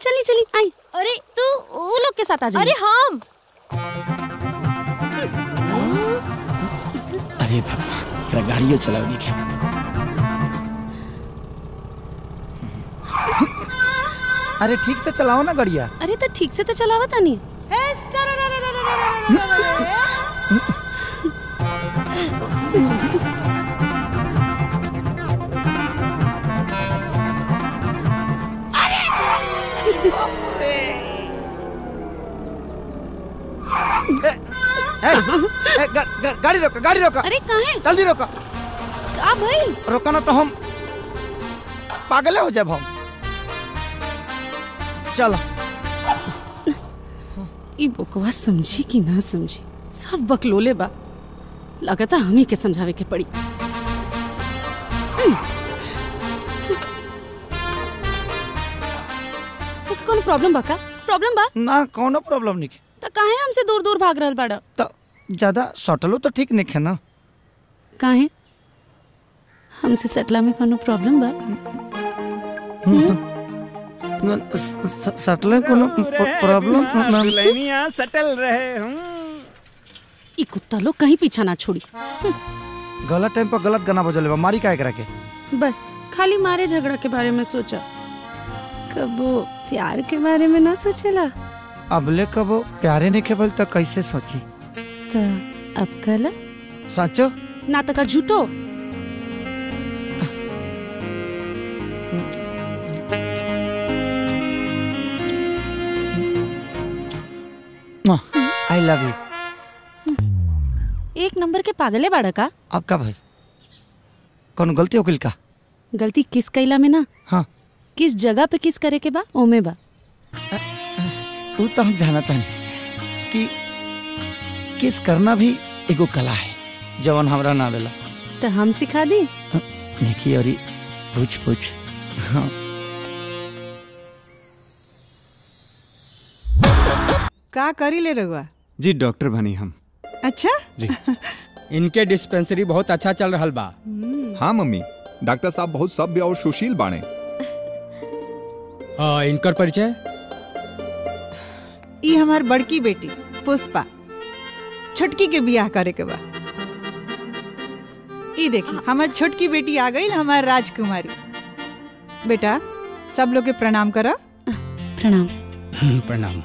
चली आई। अरे तू वो लोग के साथ आ जा। अरे हम। अरे भगवान तेरा गाड़ियो चलाओ देखे। अरे ठीक से चलाओ ना गड़िया। अरे तो ठीक से तो चलावा तानी। गाड़ी रोका। अरे काहे जल्दी रोका। का भाई रोका ना तो हम पागल हो जाब हम। चला ये बकवास समझी कि ना समझी सब बकलोले बा, लगता हम ही के समझावे के पड़ी। तो कौन प्रॉब्लम बा? का प्रॉब्लम बा ना, कोनो प्रॉब्लम नहीं। तो काहे हमसे दूर दूर भाग रहल बाड़ा? तो ज्यादा सटलो तो ठीक नहीं है ना। काहे हमसे सटला में कोनो प्रॉब्लम बा? सटल कोनो प्रॉब्लम ना लेनिया सटल रहे। ई कुत्ता लोग कहीं पीछा ना छोड़ी। गलत टाइम पर गलत गाना बजले बा, मारी काहे करा के। बस खाली मारे झगड़ा के बारे में सोचा, कबो प्यार के बारे में ना सोचेला। अबले कबो प्यारे ने केवल त कैसे सोची त अब कला सचो ना त का झूठो। I love you। एक नंबर के पागले बाड़ा का। आपका भाई कौन गलती हो गई? का गलती किस कैला में ना। हाँ किस जगह पे किस करे के बा ओमे बा। तू तो हम जानता नहीं कि किस करना भी एगो कला है जवन हमरा ना आवेला। तो हम सिखा दी नेकी और पूछ। हाँ का करी ले रघुआ जी? डॉक्टर बनी हम। अच्छा जी। इनके डिस्पेंसरी बहुत अच्छा चल रहा बा। हाँ मम्मी डॉक्टर साहब बहुत सभ्य और सुशील बाने। इनकर परिचय? ई हमार बड़की बेटी पुष्पा, छोटकी के ब्याह करे के बा। ई देखी हमार छोटकी बेटी आ गई, हमार राजकुमारी। बेटा सब लोग के प्रणाम करा। प्रणाम।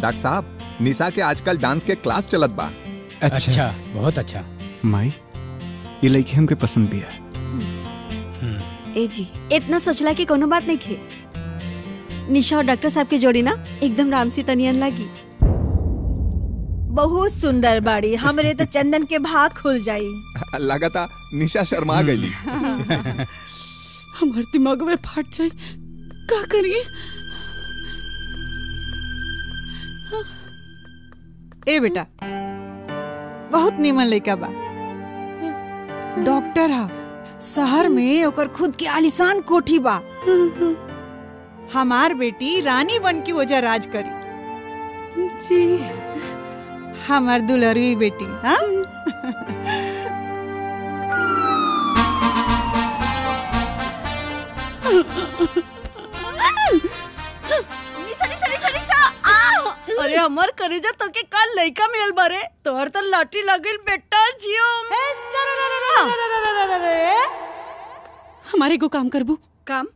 डॉक्टर साहब निशा के आजकल डांस के क्लास चलत बा। अच्छा बहुत अच्छा। माई ये लड़की हमके पसंद भी है। ए जी इतना सोचला कि कोनो बात नहीं है। निशा और डॉक्टर साहब के जोड़ी ना एकदम रामसी तनियन लगी, बहुत सुंदर बाड़ी। हमरे तो चंदन के भाग खुल जाई। लगाता निशा शर्मा गई। हमारे दिमाग में फाट जाए, क्या करिए? ए बेटा, बहुत निमन लड़का बा। डॉक्टर हा, शहर में ओकर खुद के आलीशान कोठी बा। हमार बेटी रानी बन के ओजा राज करी। जी, हमार दुलरवी बेटी। हाँ, अरे हमार करेजा तो के कल लड़का मिलल बारे, तोहर तो लॉटरी लगिल बेटा जियो। हमारे को काम करबू। काम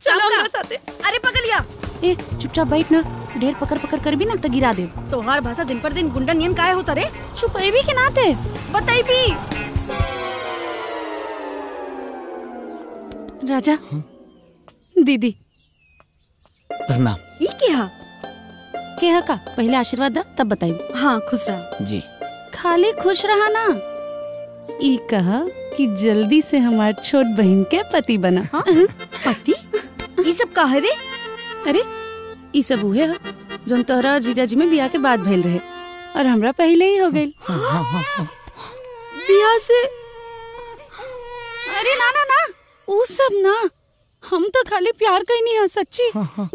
चलो हमारे साथे। अरे पकड़िया, ए चुपचाप बैठ ना, ढेर पकड़ पकड़ कर भी ना तो गिरा दे। तोहार भाषा दिन पर दिन गुंडा नियन काहे होता रे? चुप भी के नाते बताई भी। राजा दीदी प्रणाम। ई के हा का पहले आशीर्वाद दा तब बताई। हाँ खुश रहा जी। खाली खुश रहा ना, ई कहा कि जल्दी से हमार छोट बहन के पति बना। हाँ? पति? ई सब काहे रे? अरे ई सब उहे हा जोन तोहरा और जीजाजी में बियाह के बाद भेल रहे और हमरा पहले ही हो गई। बियाह से? अरे ना ना ना वो सब ना, हम तो खाली प्यार का ही नहीं है सच्ची। हाँ, हाँ।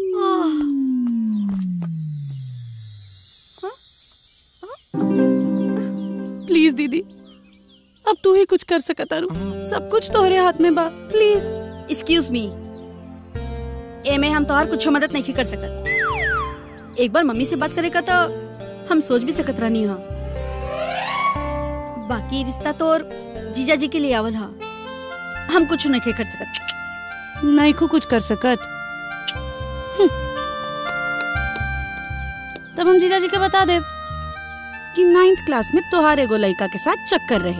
प्लीज दीदी अब तू ही कुछ कर सकता रू, सब कुछ तोहरे हाथ में बा। प्लीज एक्सक्यूज मी, एमे हम तोहर कुछ मदद नहीं कर सकते। एक बार मम्मी से बात करेगा तो हम सोच भी सकत रहा नहीं हा। बाकी रिश्ता तोर जीजाजी के लिए आवल हा, हम कुछ नहीं कर सकते। नहीं को कुछ कर सकत तब हम जीजाजी के बता दे कि 9th क्लास में तोहार एगो लड़का के साथ चक्कर रहे।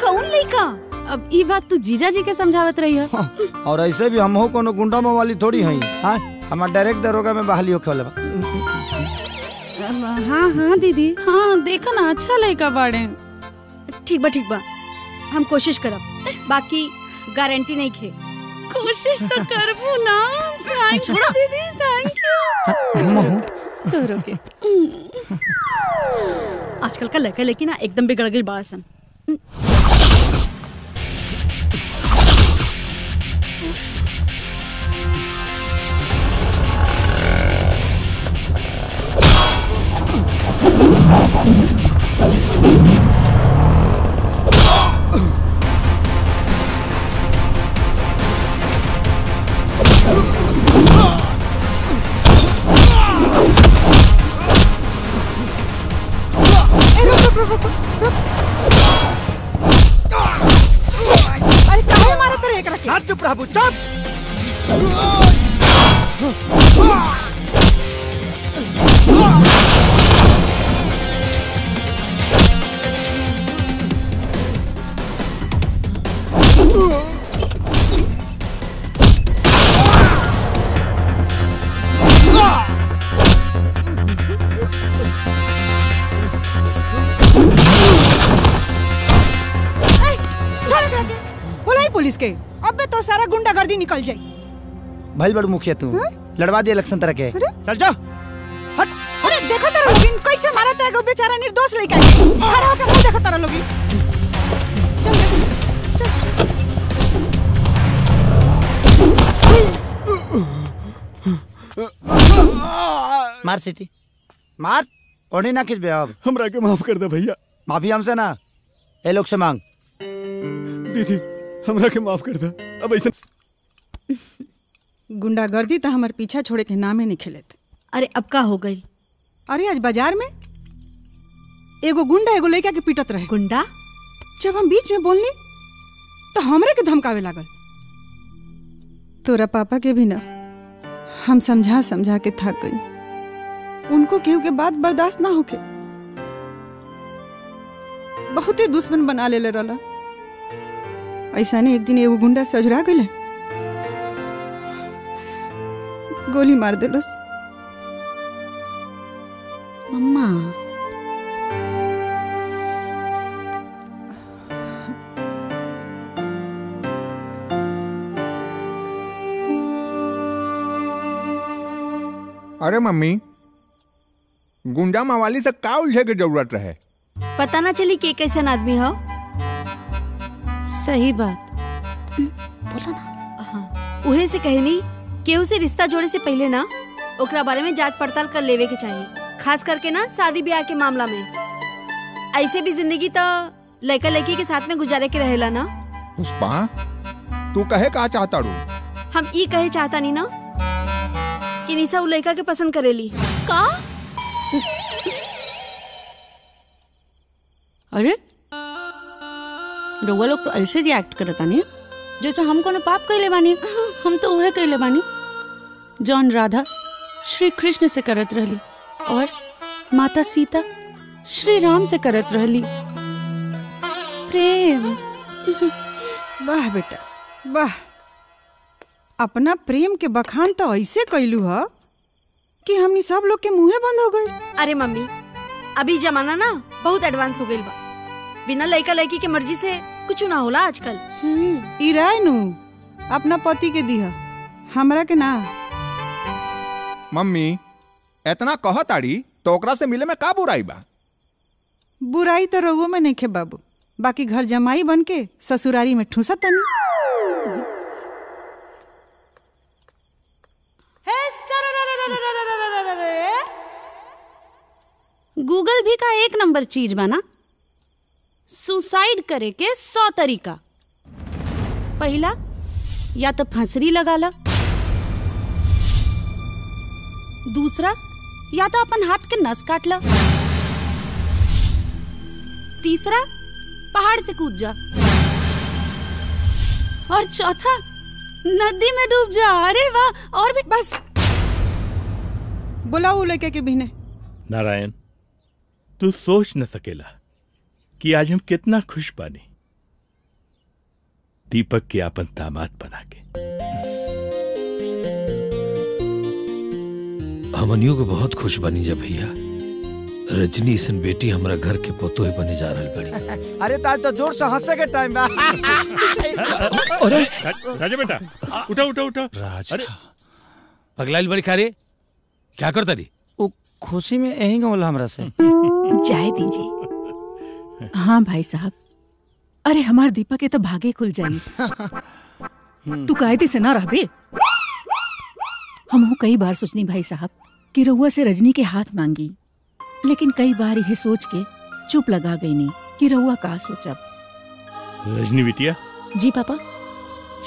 कौन लड़का? अब ये बात तू जीजाजी के समझावत रही है। और ऐसे भी हम हो कोनो गुंडा मवाली थोड़ी हैं। हाँ हमारा डायरेक्ट दरोगा में बहाली होके वाला बा। हाँ हाँ दीदी, हाँ देखो ना अच्छा लड़का बाड़े। ठीक बा ठीक बा, हम कोशिश करब, बाकी गारंटी नहीं खे। कोशिश तो करबू ना। थैंक यू दीदी, थैंक यू। तो रोके आजकल का लड़का लेकिन ना एकदम बिगड़ गई बासन। प्रभु चुप। बुलाई पुलिस के, तो सारा गुंडागर्दी निकल जाए। भाई बड़ मुखिया तू लड़वा दिया इलेक्शन तरह के। चल जाओ। अरे देखो तेरा लोगिन कैसे मारा था वो बेचारा निर्दोष लड़का। खड़ा होकर मुंह देखो तेरा लोगिन। चल चल मार सिटी मार, ओढ़ी ना किस बे। अब हमरा के माफ कर दे भैया। माफी हमसे ना, ए लोग से मांग। दीदी हमरा के माफ कर दे। अब ऐसा गुंडागर्दी तो हमारे पीछा छोड़े के नामे नहीं खेलते। अरे अब का हो गई? अरे आज बाजार में एगो गुंडा एगो लड़का के पीटत रहे। गुंडा? जब हम बीच में बोलनी तो हमरे के धमकावे लागल। तोरा पापा के भी ना हम समझा समझा के थक गई। उनको केहू के बात बर्दाश्त ना होके बहुते दुश्मन बना लेले रहला। ऐसा ने एक दिन एगो गुंडा से अजरा गए, गोली मार देलस। मम्मा अरे मम्मी, गुंडा मावाली से का उलझे के जरूरत रहे? पता ना चली के कैसन आदमी हो। सही बात बोला ना। हाँ, उहे से कहनी केहू से रिश्ता जोड़े से पहले ना ओकरा बारे में जांच पड़ताल कर लेवे के चाहिए, खास करके ना शादी ब्याह के मामला में। ऐसे भी जिंदगी तो लड़का लड़की के साथ में गुजारे के रहेला ना। पुष्पा, तू कहे का चाहता रू? हम ई कहे चाहता नहीं ना कि निशा उ लड़का के पसंद करेली का। अरे रउआ लोग तो ऐसे रिएक्ट करता नहीं जैसे हम कोनो पाप कैले बानी। हम तो उहे कैले बानी जौन राधा श्री कृष्ण से करत रहली और माता सीता श्री राम से करत रहली प्रेम। वाह बेटा वाह, अपना प्रेम के बखान तो ऐसे कैलू है कि हमनी सब लोग के मुँहे बंद हो गए। अरे मम्मी, अभी जमाना ना बहुत एडवांस हो गइल बा, बिना लड़का लड़की के मर्जी से कुछ ना होला आजकल। ई राय नू अपना पति के दिया, हमरा के ना। मम्मी इतना कहताड़ी तो ओकरा से मिले में का बुराई बा? बुराई तो रउओ में नहीं खे बाबू, बाकी घर जमाई बन के ससुरारी में ठूसा तनी। गूगल भी का एक नंबर चीज बना। सुसाइड करे के 100 तरीका। पहला, या तो फांसरी लगा ला। दूसरा, या तो अपन हाथ के नस काट ला। तीसरा, पहाड़ से कूद जा। और चौथा, नदी में डूब जा। अरे वाह, और भी बस। बुलाओ लेके के भीने। नारायण, तू सोच न सकेला कि आज हम कितना खुश बानी दीपक के आपन दामाद बना के। हमनियों को बहुत खुश बनी जब भैया रजनी सन बेटी हमरा घर के पोतोही बने जा रही बड़ी। अरे ताज तो जोर से हंसे के टाइम बा। अरे राजा बेटा उठा उठा उठा। अरे पगलाइल बड़ी खारे क्या करता दी? वो खुशी में एहिंग होला हमरा से। जाए दीजिए। हाँ भाई साहब, अरे हमार दीपक के तो भागे खुल जाये। तू कायदे से ना रहबे। हमहु कई बार सोचनी भाई साहब कि रउआ से रजनी के हाथ मांगी, लेकिन कई बार यह सोच के चुप लगा गई नहीं कि रउआ का सोचब। रजनी बिटिया। जी पापा।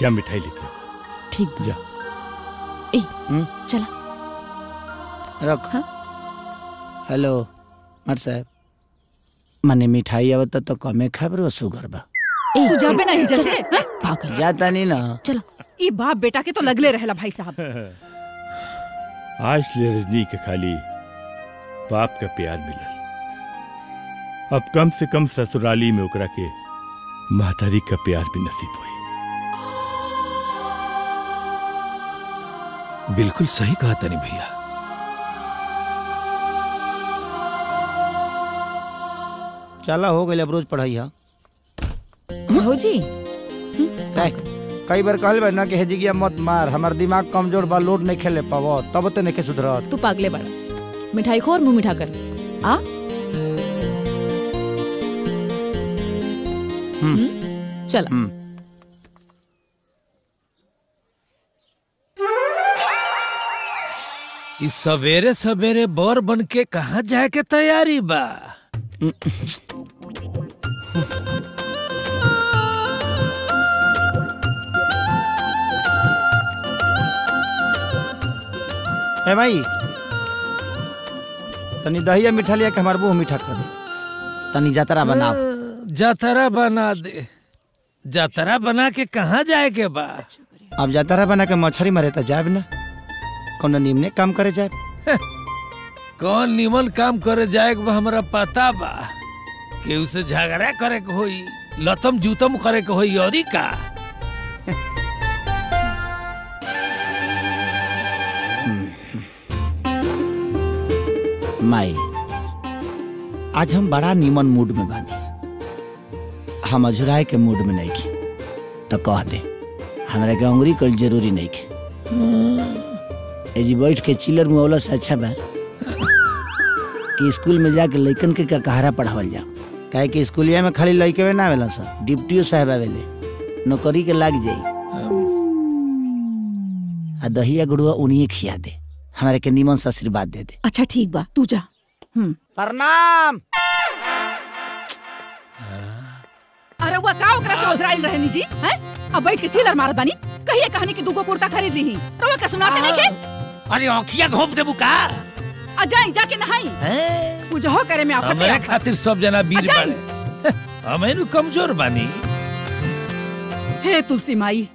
जा मिठाई लेके। ठीक जा। ए चला रख। हेलो मर साहब, मने मिठाई आवत तो कमे खबरो सुगर बा। तू जाबे नहीं जैसे पागल जाता नहीं ना। चलो ई बाप बेटा के तो लगले रहला भाई साहब। आज ले रजनी के खाली बाप का प्यार मिलल, अब कम से कम ससुराली में ओकरा के महतारी का प्यार भी नसीब हुई। बिल्कुल सही कहा तनी भैया। चला हो गए रोज पढ़ाई। हाँ भौजी कई बार कहल बा ना कि हेजिगिया मत मार, हमार दिमाग कमजोर बा, लोड नहीं खेले पावो तब तो नहीं सुधरत। तू पागले बड़ा, मिठाई खो और मुंह मिठा कर आ। चला। इस सवेरे सवेरे बोर बन के कहाँ जाए के तैयारी बा? ए भाई, तनी दही या मिठा लिया के हमार मुँह मीठा कर दे। तनी जतरा बना जतरा बना दे। जतरा बना के कहाँ जाए के बा? अब जतरा बना के मछली मारे तो जाए ना, कौन निमने काम करे जाए। कौन निमन काम करे जाए बा हमारा पता बा, के उसे झगड़ा करे के होई, लतम जूतम करे के होई और ही का। माई, आज हम बड़ा निमन मूड में बानी, हम अजुराए के मूड में नहीं खे, तो कह दे हमरा के अंगुरी कल जरूरी नहीं खे। एजी बैठ के चिलर मुआवला से अच्छा बा कि स्कूल में जाके लइकन के कहारा पढ़ावल जाओ, काहे कि स्कूलिया में खाली लइके ना आवेला सर, डिप्टियो साहब आवेले, नौकरी के लाग जाई। आ दहिया गुड़वा उन्हीं खिया दे, हमारे के निमन से आशीर्वाद दे दे। अच्छा ठीक बा, तू जा। प्रणाम। अरे वो का ओकरा से उधराइल रहनी जी, हैं? अब बैठ के चिलर मारत बानी, कहिए कहानी की दुगो कुर्ता खरीद ली, रवा का सुनाते नहीं के? अरे ओखिया घोप देबू का? आ जाई जाके नहाई। हैं? बुझहो करे में आपते। हमरे खातिर सब जना वीर बानी। हमैनु कमजोर बानी। हे तुलसी माई।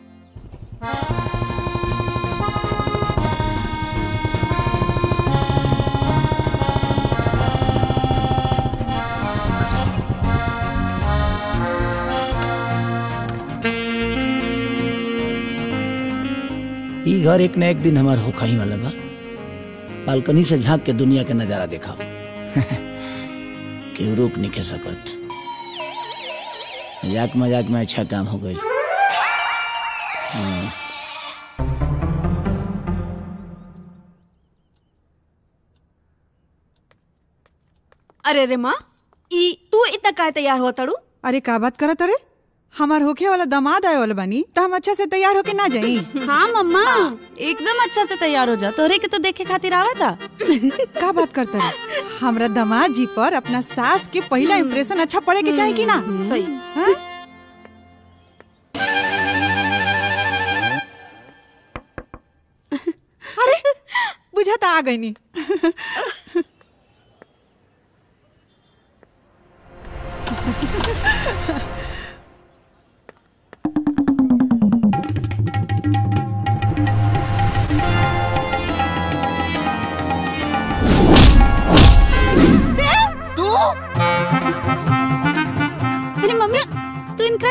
ये घर एक न एक दिन हमार होखा ही वाला बा। बालकनी से झांक के दुनिया के नजारा देखा केहू रोक नहीं के सकत। मजाक में अच्छा काम हो गई। अरे रे माँ, तू इतना काहे तैयार हो तारू? अरे का बात करत? अरे हमार होखे वाला दमाद आए वाला बनी तो हम अच्छा से तैयार होके ना जाई। हाँ मम्मा, एकदम अच्छा से तैयार हो जा, तोहरे के तो देखे खातिर आवा था। का बात करता है? हमरा दमाद जी पर अपना सास के पहला इम्प्रेशन अच्छा पड़े के चाहिए कि ना? सही। हाँ? अरे बुझाता आ गई नी।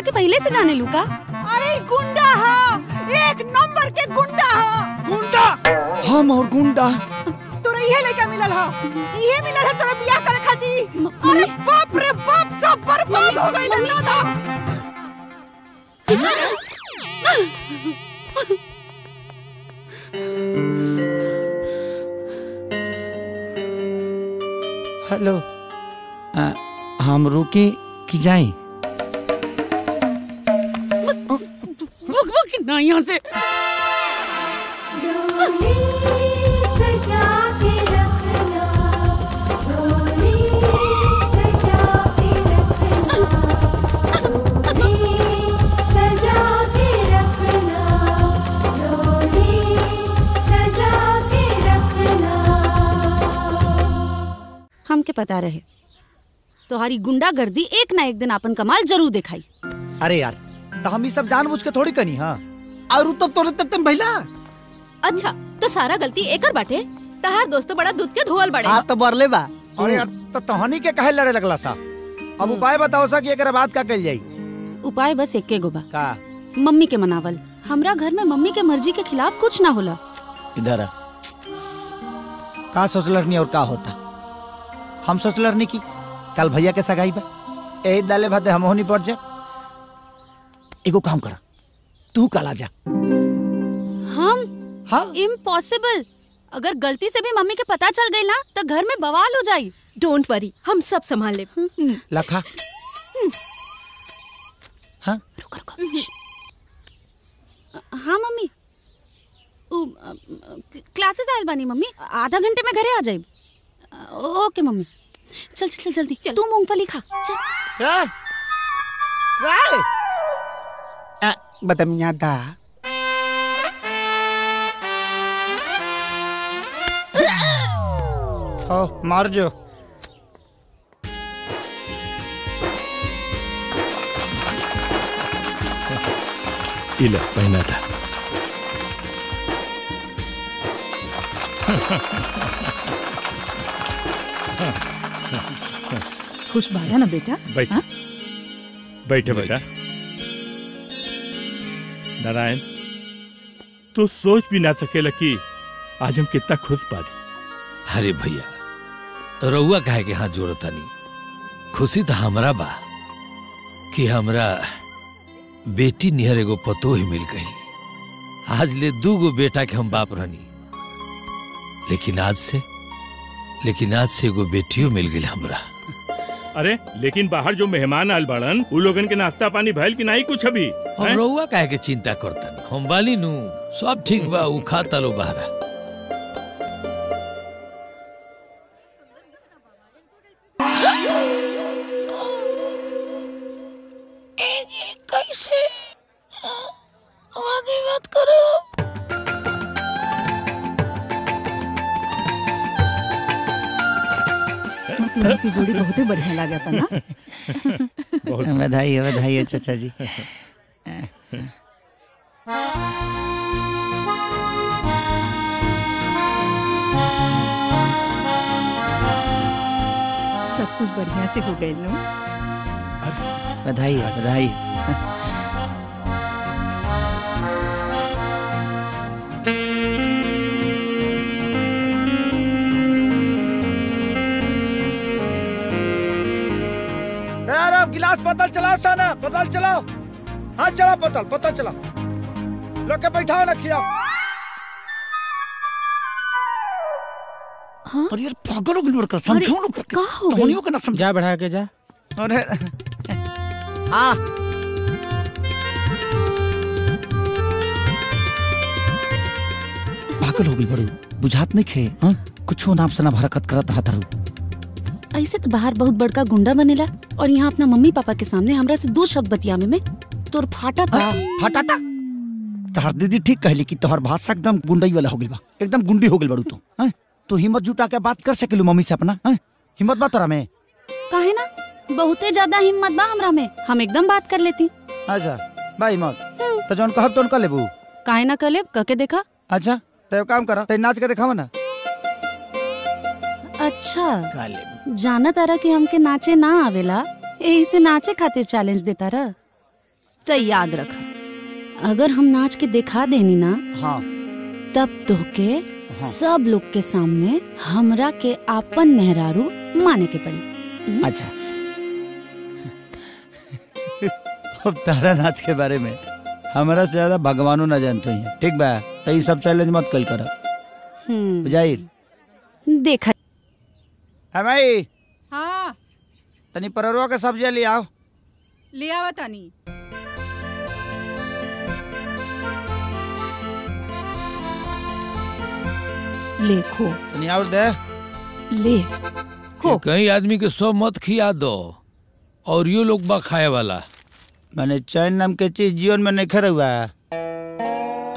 के पहले से जाने लूका? अरे गुंडा हा, एक नंबर के गुंडा हा। गुंडा? हम और गुंडा। तोरा यही लेके मिलल हा, यही मिलल है तोरा बियाह करे खातिर। अरे बाप रे बाप, सब बर्बाद हो गई ना दादा। हेलो, हम रुके कि जाएं? ना यहाँ से हमके पता रहे तुम्हारी गुंडागर्दी एक ना एक दिन अपन कमाल जरूर दिखाई। अरे यार, तो हम ये सब जानबूझ के थोड़ी कनी। हाँ और तब तोरे तक भैला। अच्छा तो सारा गलती एकर बाटे, तहार दोस्तों बड़ा दूध के धोल बड़े। हां तो बरले बा। अरे तो तहनी के कहे लड़े लगला सा। अब उपाय बताओ सा कि एकर बात का कइल जाई। उपाय बस एके गो बा। का? मम्मी के मनावल। हमरा घर में मम्मी के मर्जी के खिलाफ कुछ ना होला। इधर आ। का सोचलरनी और का होता? हम सोचलरनी की कल भैया के सगाई बा, ए दाले भाते हम होनी पड़ जा। एगो काम कर, तू काला जा। हम? हाँ? Impossible। अगर गलती से भी मम्मी के पता चल गई ना तो घर में बवाल हो जाई। Don't worry, हम सब संभाल ले। लखा। हाँ? रुक रुक। हाँ मम्मी। क्लासेस आयल बानी मम्मी, आधा घंटे में घरे आ जाए। Okay mummy. चल चल चल जल्दी। तू मूंगफली खा। चल। राय। राय। बदमिया दा। हो मार जो। इला पहना था। खुश बाया ना बेटा? बैठ। हाँ? बैठे बेटा। नारायण, तू तो सोच भी ना सकेला कि आज हम कितना खुश बा। अरे भैया, रउआ काहे के हाथ जोड़त तानी? खुशी तो हमरा बा कि हमरा बेटी निहर एगो पतोह मिल गई। आज ले 2 गो बेटा के हम बाप रहनी। लेकिन आज से एगो बेटियों मिल गई हमरा। अरे लेकिन बाहर जो मेहमान आल बड़न उ लोगन के नाश्ता पानी भइल कि नहीं कुछ अभी? हम रहुआ काहे के चिंता करतन, हम बाली नू सब ठीक बा, उ खाता लो बहरा। कैसे आवाज में बात करो? की जोड़ी बहुत बढ़िया लगा था ना। बधाई बधाई चाचा जी। सब कुछ बढ़िया से हो गए नो। बधाई बधाई। गिलास पतल चलाओ साना, पतल चलाओ। हाँ चला पतल, पतल चलाओ। लोग के बैठाओ ना खिलाओ। हाँ? पर यार पागलों की लड़का समझाओ ना, क्या हो धोनियों का ना समझा, बढ़ा के जा। अरे हाँ पागल हो गई बड़ू, बुझात नहीं खे। हाँ कुछ नाम से ना भरकत करत रहा था। ऐसे तो बाहर बहुत बड़का गुंडा बनेला और यहाँ अपना मम्मी पापा के सामने हमरा से दो शब्द बतियावे में तोर फाटा था। तोहर दीदी ठीक कहली कि तोहर भाषा एकदम गुंडई वाला हो गइल बा, एकदम गुंडी हो गइल बड़ू तू। हैं तू हिम्मत जुटा के बात कर सकेलू मम्मी से अपना? हैं हिम्मत बा तोरा में? काहे ना, बहुते ज्यादा हिम्मत बा हमरा में, हम एकदम बात कर लेती। अच्छा भाई मत त जौन कहब तोन कर लेबू। काहे ना कर लेब, कह के देखा। अच्छा तय काम कर, तय नाच के देखाव ना। अच्छा जाना तारा कि हमके नाचे ना आवेला, यही से नाचे खातिर चैलेंज देता रहा। तो याद रखा अगर हम नाच के दिखा देनी ना, हाँ। तब तो के हाँ। सब लोग के सामने हमरा के आपन मेहरारू माने के पड़ी। अच्छा अब तारा नाच के बारे में हमरा से ज्यादा भगवानों ना जानते हैं, ठीक बा? तो ये सब चैलेंज मत कल करा। जाहिर देखा है भाई। हाँ तनी पररुआ का सब्जी ले आओ तनी। लेखो तनी और दे ले खो। कहीं आदमी के सब मत खिया दो और ये लोग बा खाए वाला। मैंने चैन नाम के चीज जीवन में नहीं खा हुआ।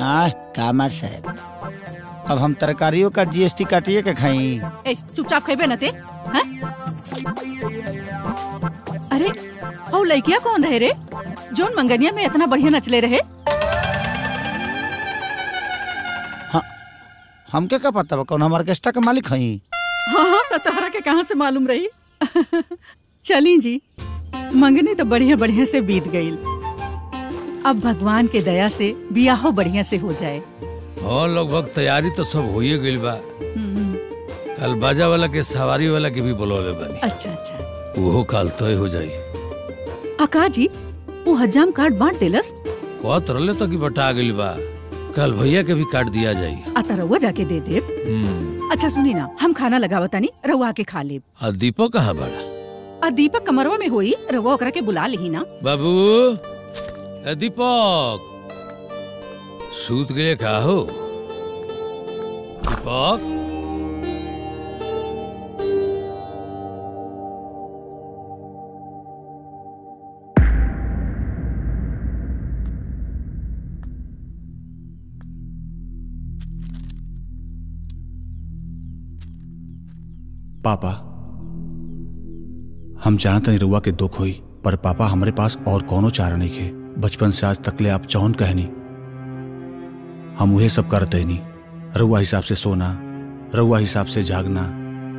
हाँ कामर साहब अब हम तरकारियों का जीएसटी काटिए के खाई। चुपचाप खेबे न ते। अरे और लड़किया कौन रहे रे जोन मंगनिया में इतना बढ़िया नचले रहे? हाँ, हमके क्या पता बा कौन हम ऑर्केस्ट्रा का मालिक हई। हाँ तो तोहरा के कहाँ से मालूम रही। चली जी मंगनी तो बढ़िया बढ़िया से बीत गई, अब भगवान के दया से बियाहो बढ़िया से हो जाए। हाँ लगभग तैयारी तो सब हो गई बा। कल बाजा वाला के सवारी वाला के भी बुलावे बनी। अच्छा अच्छा वो कल तय हो जाई। अका जी वो हजाम कार्ड बांट देलस बहुत रले तो की बटा गई बा, कल भैया के भी कार्ड दिया जाई। अता रहुआ जाके दे दे। अच्छा सुनी ना हम खाना लगावता नहीं, रहुआ के खा ले। दीपक कहाँ बड़ा? दीपक कमरवा में होई, रहुआ ओकरा के बुला ली ना। बाबू दीपक सूत गए का हो? दीपक पापा हम जानत नहीं रुआ के दुख हुई, पर पापा हमारे पास और कोनो चारा नहीं है। बचपन से आज तकले आप चौन कहनी हम उहे सब करते नहीं, रहुआ हिसाब से सोना, रहुआ हिसाब से जागना,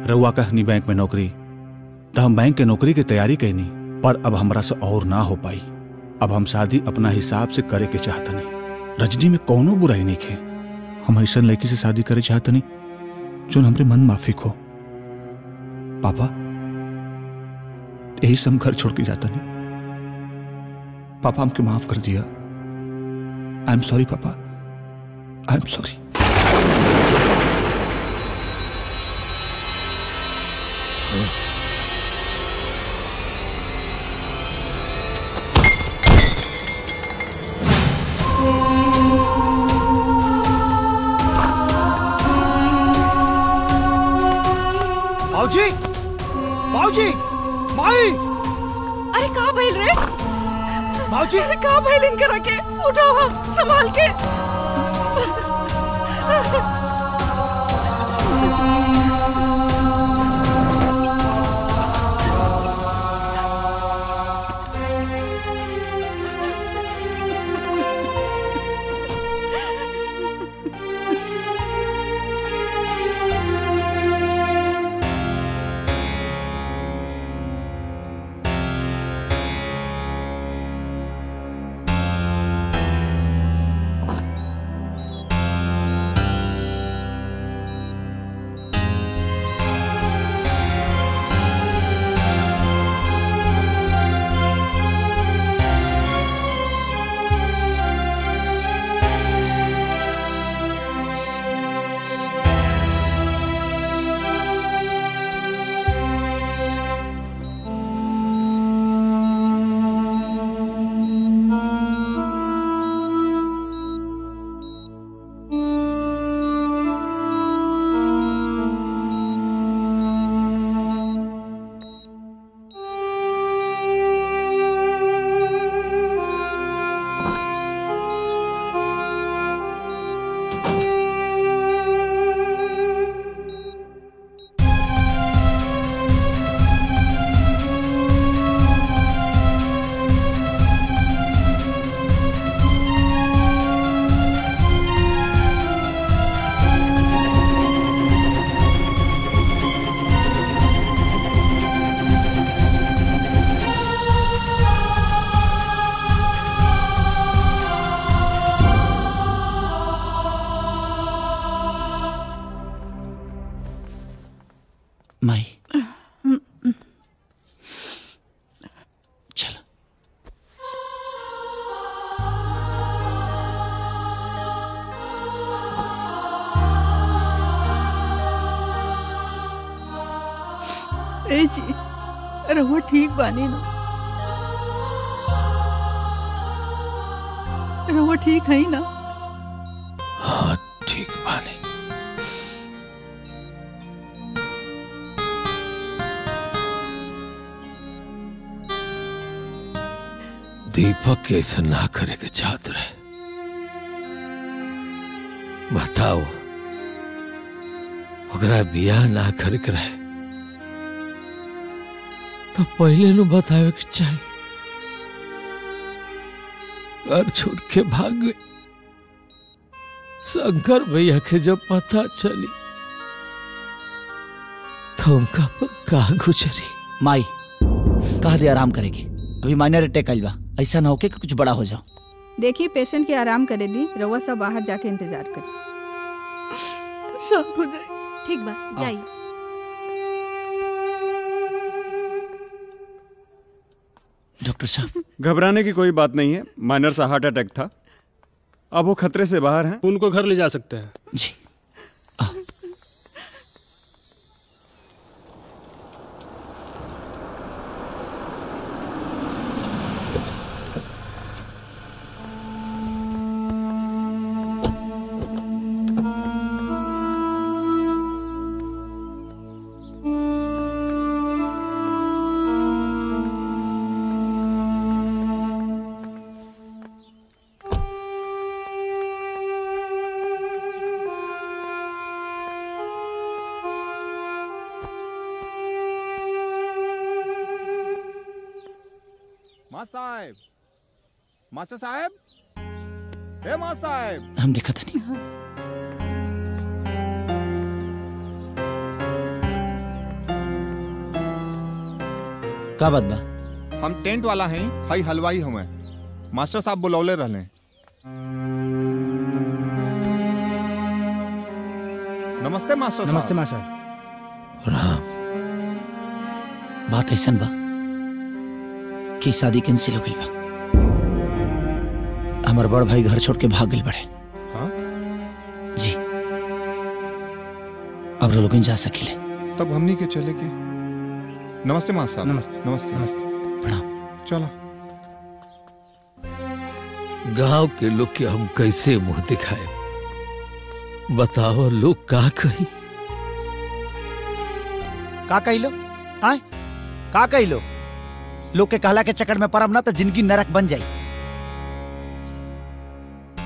रहुआ कहनी बैंक में नौकरी, तो हम बैंक के नौकरी की तैयारी कहनी, पर अब हमरा से और ना हो पाई। अब हम शादी अपना हिसाब से करे के चाहते नहीं। रजनी में कौनो बुराई नहीं है, हम ऐसा लड़की से शादी करे चाहते नहीं जो हमरे मन माफिक हो। पापा यही से हम घर छोड़ के जाता नहीं। पापा हमको माफ कर दिया। आई एम सॉरी पापा, I'm sorry. बाबूजी, बाबूजी, माई। अरे कहाँ भाईल रे? बाबूजी। अरे कहाँ भाईल इनके रखे? उठाओ हम, संभाल के। रहो ठीक बानी ना, रहो ठीक है ना। हाँ ठीक बानी। दीपक कैसे ना करेगा चाहते रहे, बताओ अगर बियाह ना करे रहे तो पहले न बतावे के चाहिए। घर छोड़ के भाग गए। शंकर भैया के जब पता चली तो उनका पर का गुजरी। माई कहा दे आराम करेगी, अभी माइनर अटैक आइल बा, ऐसा ना होके कुछ बड़ा हो जाओ। देखिए पेशेंट के आराम करे दी, रउआ सब बाहर जाके इंतजार करे, शांत हो जाए। ठीक बा, जाइए। डॉक्टर साहब घबराने की कोई बात नहीं है, माइनर सा हार्ट अटैक था, अब वो खतरे से बाहर हैं, उनको घर ले जा सकते हैं। जी मास्टर साहब, हे मास्टर साहब, हम देखा था नहीं। का बात बा? हम टेंट वाला हैं, हाई हलवाई हमें मास्टर साहब बुलौले रहले। नमस्ते मास्टर साहब। नमस्ते मास्टर साहब। राम बात ऐसा बा की शादी कैंसिल हो गई बा, हमार बड़ भाई घर छोड़ के भाग गए बड़े। हाँ? जी अब लोग जा सकिले, तब हमनी के चले के। नमस्ते मां साहब। नमस्ते नमस्ते नमस्ते। प्रणाम। चला गांव के लोग के हम कैसे मुंह दिखाए, बताओ लोग का कही। का कहिलो? आय का कहिलो? लोग के कहला के चक्कर में परम ना तो जिंदगी नरक बन जाई।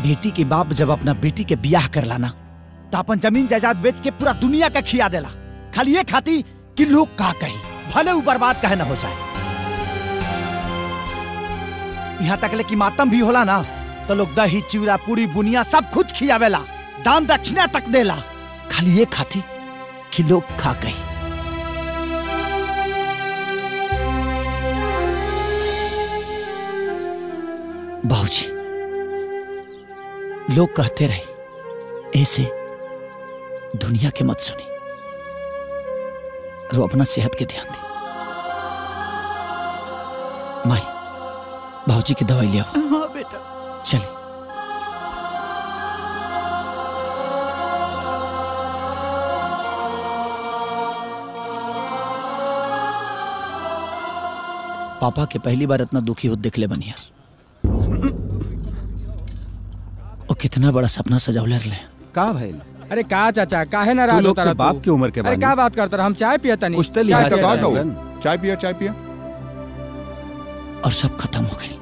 बेटी के बाप जब अपना बेटी के ब्याह कर लाना तो अपन जमीन जायदाद बेच के पूरा दुनिया का खिया देला, खाली ये खाती कि लोग का कही, भले वो बर्बाद कहे ना हो जाए। यहाँ तक ले कि मातम भी होला ना तो लोग दही चिवड़ा पूरी बुनिया सब कुछ खियावेला, दान दक्षिणा तक देला, खाली ये खाती कि लोग खा गई। बाबूजी, लोग कहते रहे ऐसे दुनिया के मत सुनी, रो अपना सेहत के ध्यान दे। माई, बाबूजी की दवाई ले आओ। हाँ बेटा, चले। पापा के पहली बार इतना दुखी हो देख ले बनी यार। ओ कितना बड़ा सपना सजावले रहे। का भाई? अरे का चाचा, काहे नाराज होता? बाप की उम्र के बाद क्या बात करता रहा? हम चाय पिया था नहीं, कुछ तो लिहाज कर। चाय पिया, चाय पिया। और सब खत्म हो गए।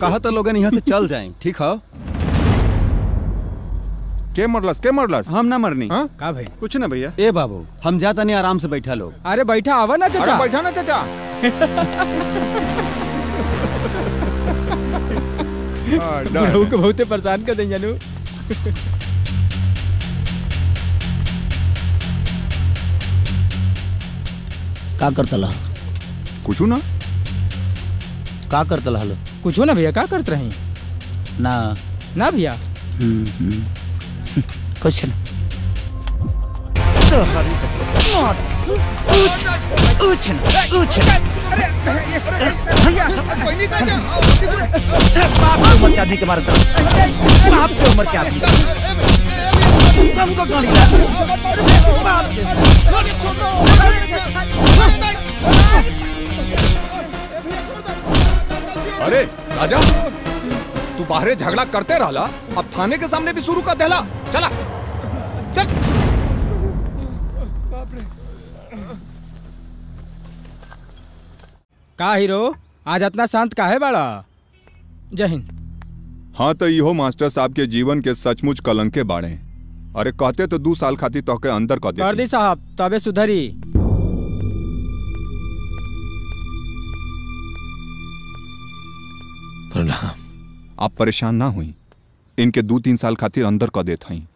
कहा था लोगन यहाँ से चल जाएं, ठीक है? के मरलस, के मरलस? हम ना मरनी। का भाई? कुछ ना भैया। ए बाबू, हम जाता नहीं, आराम से बैठा लोग। अरे बैठा आवा ना चाचा, बैठा ना चाचा। लोग को बहुते परेशान कर दें जानू। का करता ला? कुछ ना। का करता ला? हलो कुछ ना भैया, का करते रहे ना? ना भैया कुछ ना। बाप की उम्र के आदमी के मारता, बाप की उम्र के आदमी तुमको गोली लगा। अरे राजा, तू बाहरे झगड़ा करते रहला, अब थाने के सामने भी शुरू कर देला। चला चल। का हीरो, आज इतना शांत काहे बाड़ा? जय हिंद। हाँ तो इहो मास्टर साहब के जीवन के सचमुच कलंके बाड़े। अरे कहते तो 2 साल खाती तो के अंदर कर दी साहब, तबे सुधरी। प्रणाम। आप परेशान ना हुई, इनके 2-3 साल खातिर अंदर कर देते हैं।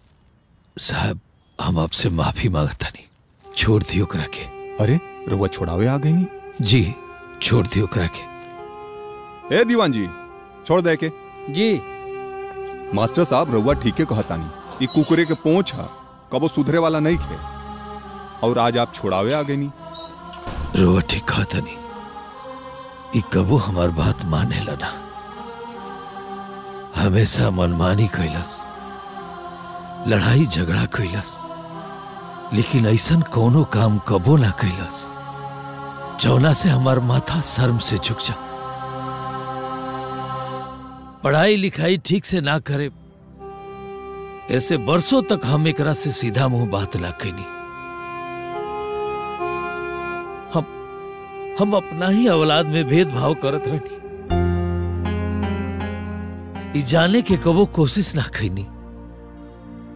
साहब हम आपसे माफी मांगता नहीं, छोड़ दियो करा के। अरे रुआ छोड़ावे आ गई नहीं? जी छोड़ दियो करा के। ए दीवान जी छोड़ दे के। जी मास्टर साहब रुआ ठीक है कहता नहीं, ये कुकुरे के पोंछ है, कबो सुधरे वाला नहीं खे, और आज आप छोड़ावे आगे नहीं। रोवा ठीक खाता नहीं, ये कबो हमार बात माने लना, हमेशा मनमानी कैलस, लड़ाई झगड़ा कैलस, लेकिन ऐसा कोनो काम कबो ना कैलस जौना से हमार माथा शर्म से झुक जा। पढ़ाई लिखाई ठीक से ना करे, ऐसे बरसों तक हम एक रात से सीधा मुंह बात ना कहनी। हम अपना ही औलाद में भेदभाव करत रहनी, इ जाने के कबो कोशिश ना कहनी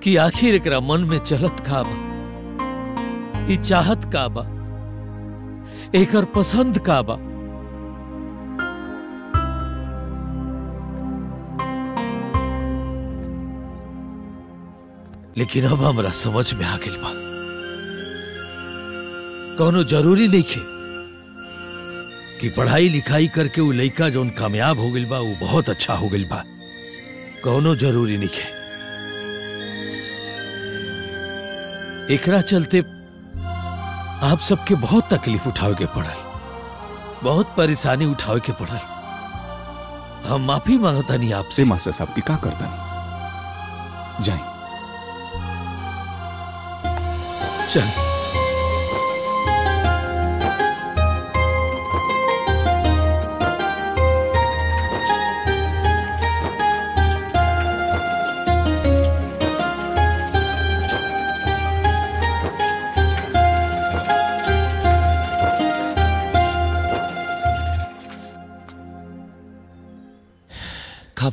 कि आखिर एकरा मन में चलत का बा, इ चाहत का बा, एकर पसंद का बा। लेकिन अब हमरा समझ में आ गइल बा, कोनो जरूरी नहीं है कि पढ़ाई लिखाई करके वो लड़का जोन कामयाब हो गइल बा वो बहुत अच्छा हो गइल बा, कोनो जरूरी नहीं है। एकरा चलते आप सबके बहुत तकलीफ उठावे के पड़ल, बहुत परेशानी उठावे के पड़ल। हम माफी मांगता नहीं आपसे। मास्टर साहब का करता नहीं, जाए चल।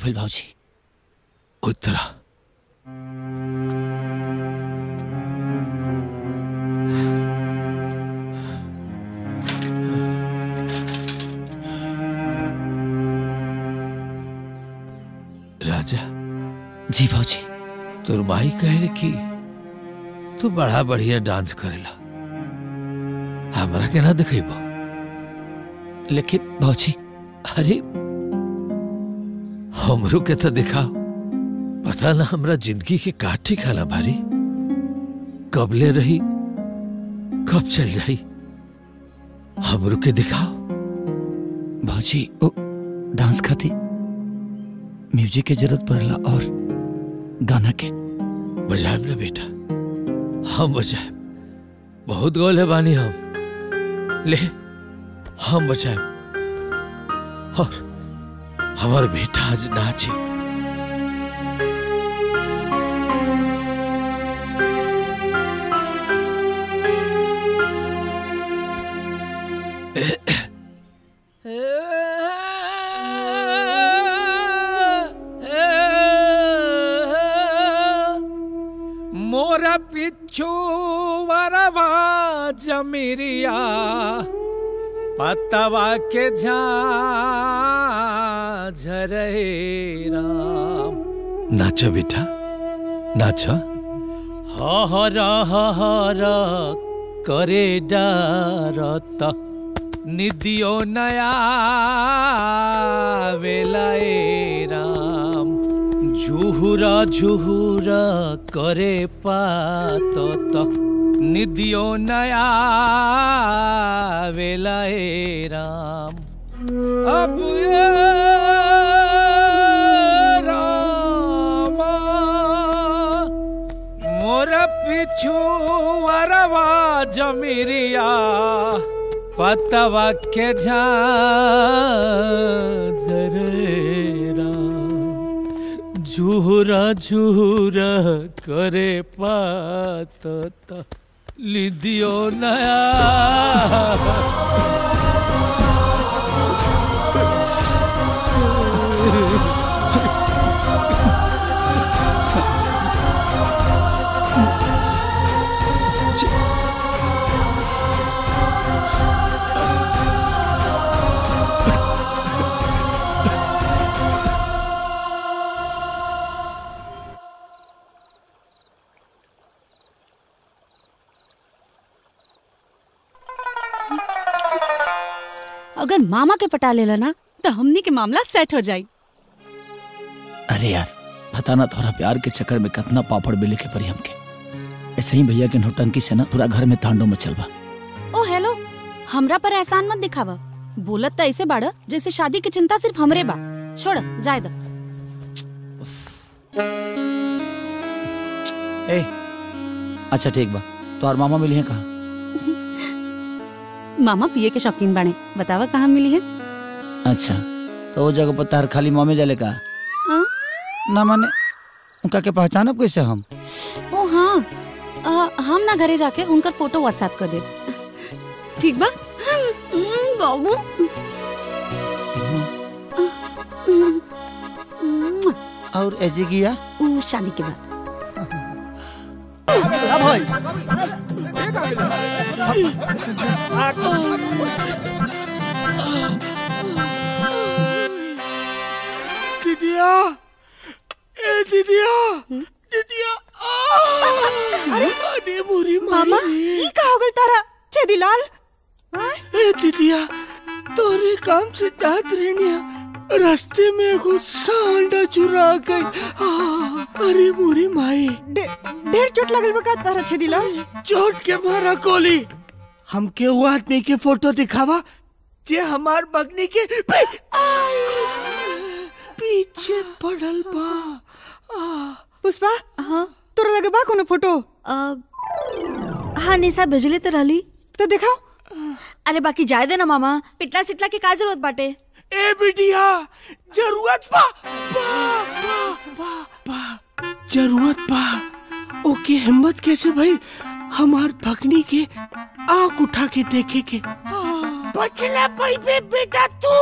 सफल भाऊजी। उत्तरा, राजा जी भाऊजी, तोर माई कहले कि तू बड़ा बढ़िया डांस करेला, हमरा के ना दिखेबो। लेकिन भाऊजी, अरे हमरो के तो दिखाओ, पता ना हमरा जिंदगी के काठी खाला भारी, कब ले रही कब चल जाई, हमरो के दिखाओ। भाजी ओ डांस खाती म्यूजिक के जरूरत पड़ेला और गाना के बजाएब ना बेटा, हम बजाएब, बहुत गोल है बानी हम, ले हम बजाएब। और हमार बेटा आज नाचे। मोरा पिछु वरवा जमीरिया पतवा के झरे राम। नाचा बेटा नाचा, हर करे डरत निदियो नया वेलाए राम। झुहुरा झुहुरा करे पात निदियो नया वेलाए राम। अब रामा मोर पिछु वरवा जमीरिया पतवा के झरेरा। झुहुरा झुहुरा करे पाता लिदियो नया। अगर मामा के पटा लेला ना तो हमनी के मामला सेट हो जाई। अरे यार पता ना थोड़ा प्यार के चक्कर में कितना पापड़ बेले के परी हमके। ऐसे ही भैया के नौटंकी से ना पूरा घर में तांडव मचलबा। ओ हेलो, हमरा पर एहसान मत दिखावा, बोलत तो ऐसे बाड़ा जैसे शादी की चिंता सिर्फ हमरे बा। छोड़ जाए द। ए अच्छा ठीक बा, तो और मामा मिली है कहाँ? मामा पिए के शौकीन बने, बतावा कहाँ मिली है? अच्छा तो वो जगह पर तार खाली मामे जाले का ना, माने उनका के पहचानब कैसे हम? ओ हाँ, हम ना घरे जाके उनकर फोटो व्हाट्सएप कर दे, ठीक बा बाबू? और एजिगिया ऊ शादी के बाद। दीदिया, ए दीदिया, दीदिया, अरे बुरी मामा ये का हो गल तारा छेदीलाल? ए दीदिया, तोरे काम से जात रहनिया रास्ते में एगो सांडा चुरा गई। अरे बुरी माई, ढेर चोट लगल बा का तारा छेदीलाल? चोट के मारा कोली हमके वो आदमी के फोटो दिखावा जे हमार बगनी के पीछे पड़ल बा। पुष्पा हाँ, तोरा लगे बा कोनो फोटो? हाँ निशा भेजले तो रहली, तो देखाओ। अरे बाकी जाए दे ना मामा, पिटला सिटला के का जरूरत बाटे? ए बिटिया जरूरत बा बा बा बा बा, जरूरत बा। ओके हिम्मत कैसे भाई हमार भगनी के आँख उठा के देखे के बचला पैबे बेटा तू।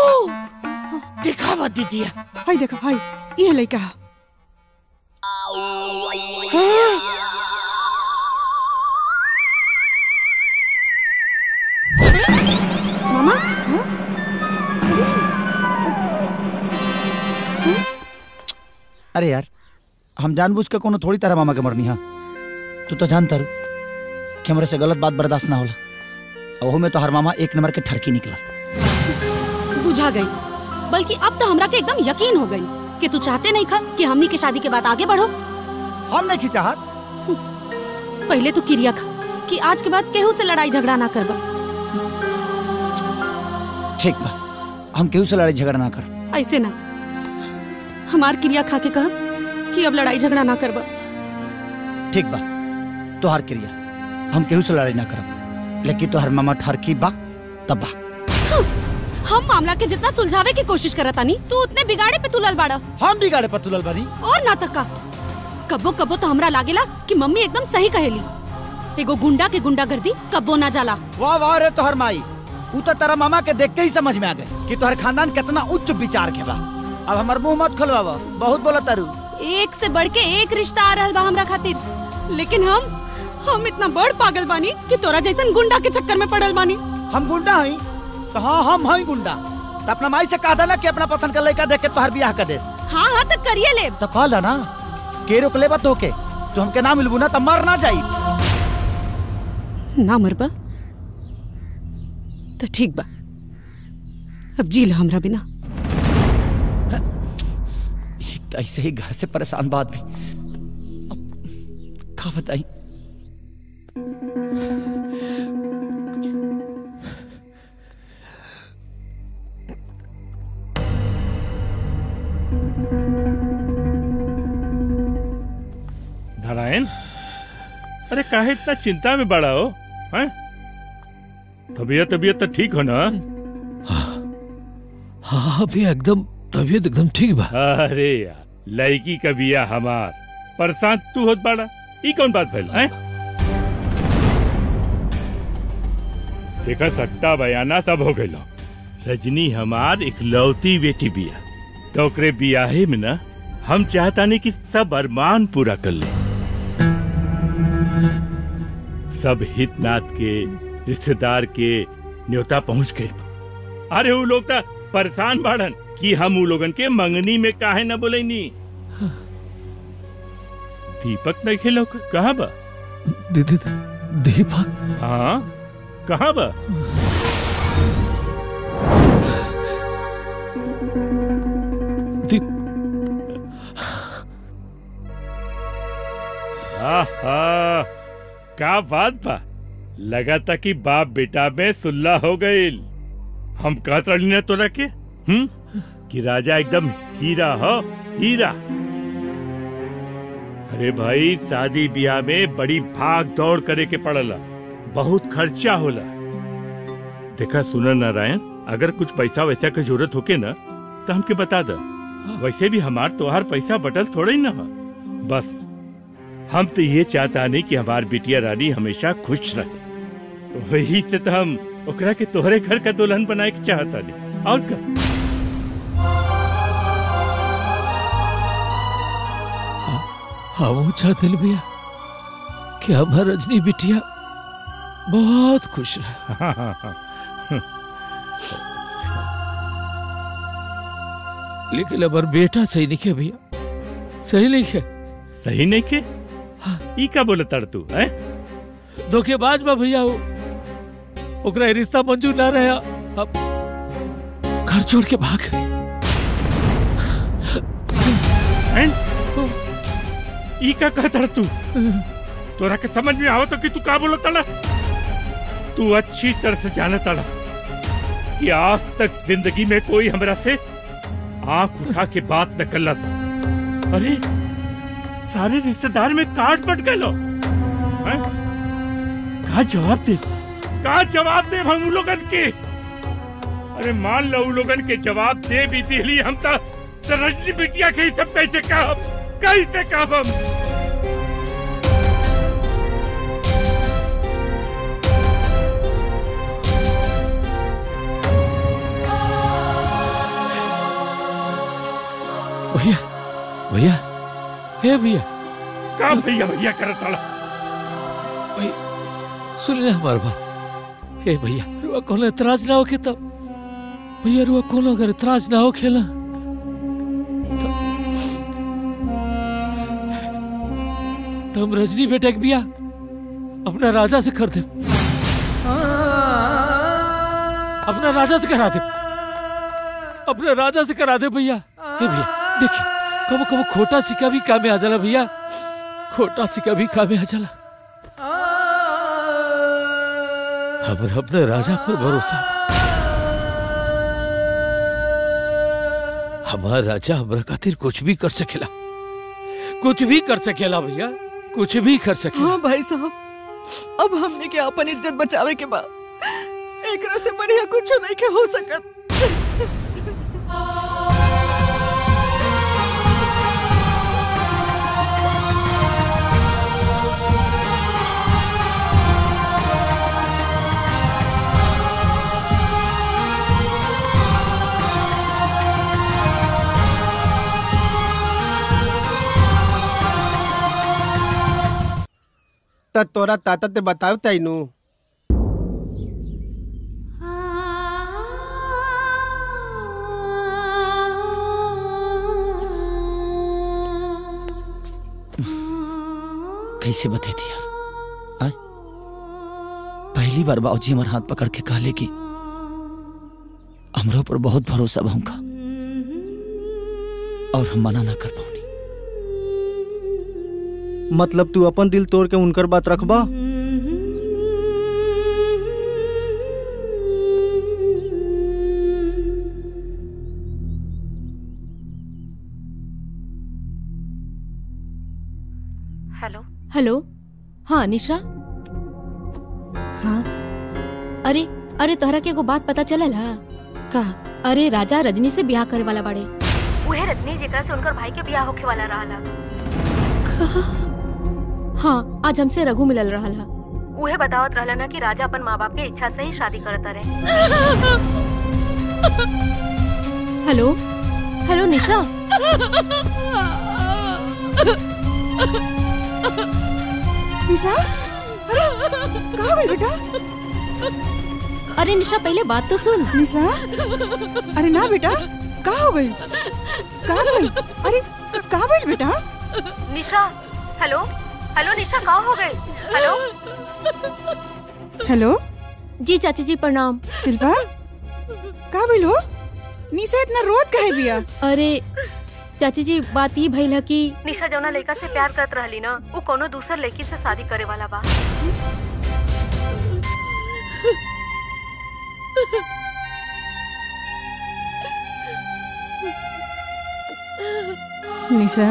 दिखावा दीदिया, हाय देखो हाय, इहलैका मामा अरे यार हम जानबूझ के कोनो थोड़ी तरह मामा के मरनी है। तू तो जानता रू कि हमरे से गलत बात बर्दाश्त ना होला। ओहो में तो हर मामा एक नंबर के ठरकी निकला। बुझा गई, बल्कि अब तो हमरा के एकदम यकीन हो गई कि तू चाहते नहीं खा कि हमनी के शादी के बाद आगे बढ़ो। हम नहीं चाहत। पहले तो किरिया खा कि आज के बाद केहू से लड़ाई झगड़ा ना करबा। ठीक बा, हम केहू से लड़ाई झगड़ा ना कर। ऐसे ना हमार किरिया खा के कहा कि अब लड़ाई झगड़ा ना करबा। ठीक बा, तोहार किरिया हम केहू से लड़ाई ना करब, लेकिन तोहार मामा ठरकी बा तब बा। हम मामला के जितना सुलझावे की कोशिश करता नहीं, तू उतने बिगाड़े पे तुलल बाड़ा। हम बिगाड़े पे तुलल बाड़ी और ना तका। कबो कबो तो हमरा लागेला कि मम्मी एकदम सही कहेली, एगो गुंडा के गुंडागर्दी कबो ना जाला। वाह वाह रे तोहर माई, उ तो तेरा मामा के देख के ही समझ में आ गए कि तोहर खानदान कितना उच्च विचार के बा। अब हमार मुँह मत खोलवा, बहुत बोला तारू। एक से बढ़ के एक रिश्ता आ रहा बा हमरा खातिर, लेकिन हम इतना बड़ पागल बानी कि तोरा जैसन गुंडा के चक्कर में पड़ल बानी। हम गुंडा हई तो हाँ हम हई गुंडा। तो अपना माई से कह देना कि अपना पसंद का लड़का देख के तोहर ब्याह कर दे। हाँ हाँ तो करिए ले। तो कह ला ना के रोक ले बा तोके, तो हमके ना मिलबू ना तो मर ना जाई। ना मरबा तो ठीक बा, अब जी ल हमरा बिना। ऐसे ही घर से परेशान बात भी का बताई। नारायण, अरे काहे इतना चिंता में बड़ा हो? तबीयत तो ठीक हो ना? हाँ भी एकदम, तबीयत एकदम ठीक बा। अरे यार लड़की का बियाह हमार, परेशान तू होत बाड़ा, ई कौन बात भइल है? देखा सट्टा बयाना सब हो गइल। रजनी हमार इकलौती बेटी बिया, तो ओकरे बियाहे में ना हम चाहता नहीं कि सब अरमान पूरा कर ले। सब हित नात के रिश्तेदार के न्योता पहुंच गए। अरे वो लोग तो परेशान बाड़न कि हम उन लोगन के मंगनी में काहे न बोले नी। दीपक नहीं खेलो कहाँ बा? दीपक हाँ कहाँ बा? आहा, का बात बा, लगा था कि बाप बेटा में सुल्ला हो गई। हम कहत रही न तोरा के कि राजा एकदम हीरा हो हीरा। अरे भाई शादी ब्याह में बड़ी भाग दौड़ करे के पड़ला, बहुत खर्चा होला। देखा सुना नारायण, अगर कुछ पैसा वैसा के जरूरत होके ना तो हमके बता दा। वैसे भी हमार तोहार पैसा बटल थोड़ा ही ना। बस हम तो ये चाहता नहीं कि हमार बिटिया रानी हमेशा खुश रहे, वही से तो हम ओकरा के तोहरे घर का दुल्हन बनाए के चाहता नहीं। और का? दिल भैया कि अब रजनी बिटिया बहुत खुश रहे। लेकिन अब बेटा सही नहीं है भैया, सही नहीं है। ई का बोले तर तू है धोखेबाज बा भैया, ओकरा रिश्ता मंजूर ना रहा, अब घर छोड़ के भाग। ई का कहता तू? तोरा के समझ में आवा तो कि तू का बोलता ना? तू अच्छी तरह से जानता ना कि आज तक जिंदगी में कोई हमरा से आंख उठा के बात न करला। अरे सारे रिश्तेदार में काट पट कर लो। का जवाब दे हम उन लोगन के? अरे मान लो उन लोगन के जवाब दे भी दिली हम तो रजनी बिटिया के सब कैसे कहा भैया भैया, हे भैया, क्या भैया भैया कर ताला? भाई सुन ले हमारी बात। हे भैया, रुआ कौन एतराज ना हो के तब? भैया रुआ कौन अगर एतराज ना हो खेला तब रजनी बेटे के बिया अपना राजा से कर दे, अपना राजा से करा दे, अपना राजा से करा दे भैया। भैया देखिए, कबो कबो खोटा सिक्का भी काम में आ जाला भैया, खोटा सिक्का भी काम में आ जाला। हमारा अपने राजा पर भरोसा, हमारा राजा हमारा खातिर कुछ भी कर सकेला, कुछ भी कर सकेला भैया, कुछ भी कर सकेला। हाँ भाई साहब, अब हमने क्या अपन इज्जत बचावे के बाद एकरा से बढ़िया कुछ नहीं के हो सकत। तोरा ताता ते बताओ तैनू कैसे बते थी यार? आए? पहली बार बाबूजी हमारे हाथ पकड़ के कहले कि हमरो पर बहुत भरोसा बा उनका और हम मना ना कर पाऊंगी। मतलब तू अपन दिल तोड़ के उनकर बात रखबा? हेलो हेलो, हाँ निशा? हाँ, अरे अरे तोहरा के एगो बात पता चलल है का? अरे राजा रजनी से ब्याह करे वाला बाड़े। उहे रजनी जेकरा से उनकर भाई के ब्याह होखे वाला रहला। हाँ, आज हमसे रघु मिलल रहा था। उहे बतावत रहला ना कि राजा अपन माँ बाप के इच्छा से ही शादी करता रहे। हेलो हेलो निशा, निशा कहाँ गई बेटा? अरे निशा पहले बात तो सुन। निशा, अरे ना बेटा, कहाँ हो गई? कहाँ गई? अरे कहाँ गई बेटा? निशा, हेलो हेलो निशा, कहाँ हो गई? हेलो हेलो, जी चाची जी प्रणाम। शिल्पा कहाँ गई हो? निशा इतना रोत काहे बिया? अरे चाची जी बात ही भइल है कि निशा जौना लड़का से प्यार करत रहली ना, वो कोनो दूसर लड़की से शादी करे वाला बा। निशा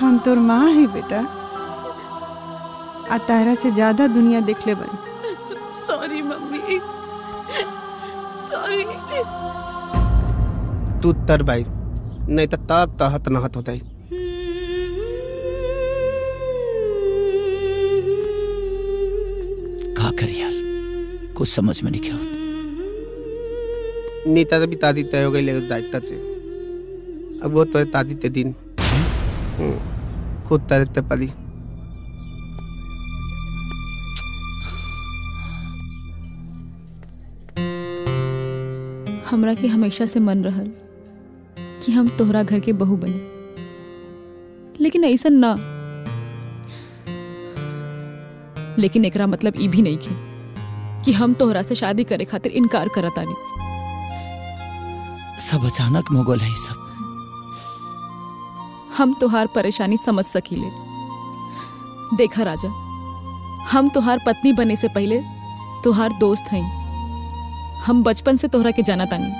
हम तोर माँ है बेटा, तारा से ज्यादा दुनिया देख ले बनी। Sorry mummy, sorry. तू तर भाई नहीं तो तब तहत नहत होता। का कर यार, कुछ समझ में नहीं क्या होता। नीता तो भी तादी तय हो गई लेकिन दायित्व से अब वो तोरे तादी ते दिन खुद तरते पड़ी। हमरा के हमेशा से मन रहल कि हम तोहरा घर के बहू बनी, लेकिन ऐसा ना। लेकिन एकरा मतलब ई भी नहीं खे कि हम तोहरा से शादी करे खातिर इनकार करता नहीं। सब अचानक मोगल है सब। हम तोहार परेशानी समझ सकीले। देखा राजा, हम तोहार पत्नी बने से पहले तोहार दोस्त हैं। हम बचपन से तोहरा के जाना तानी।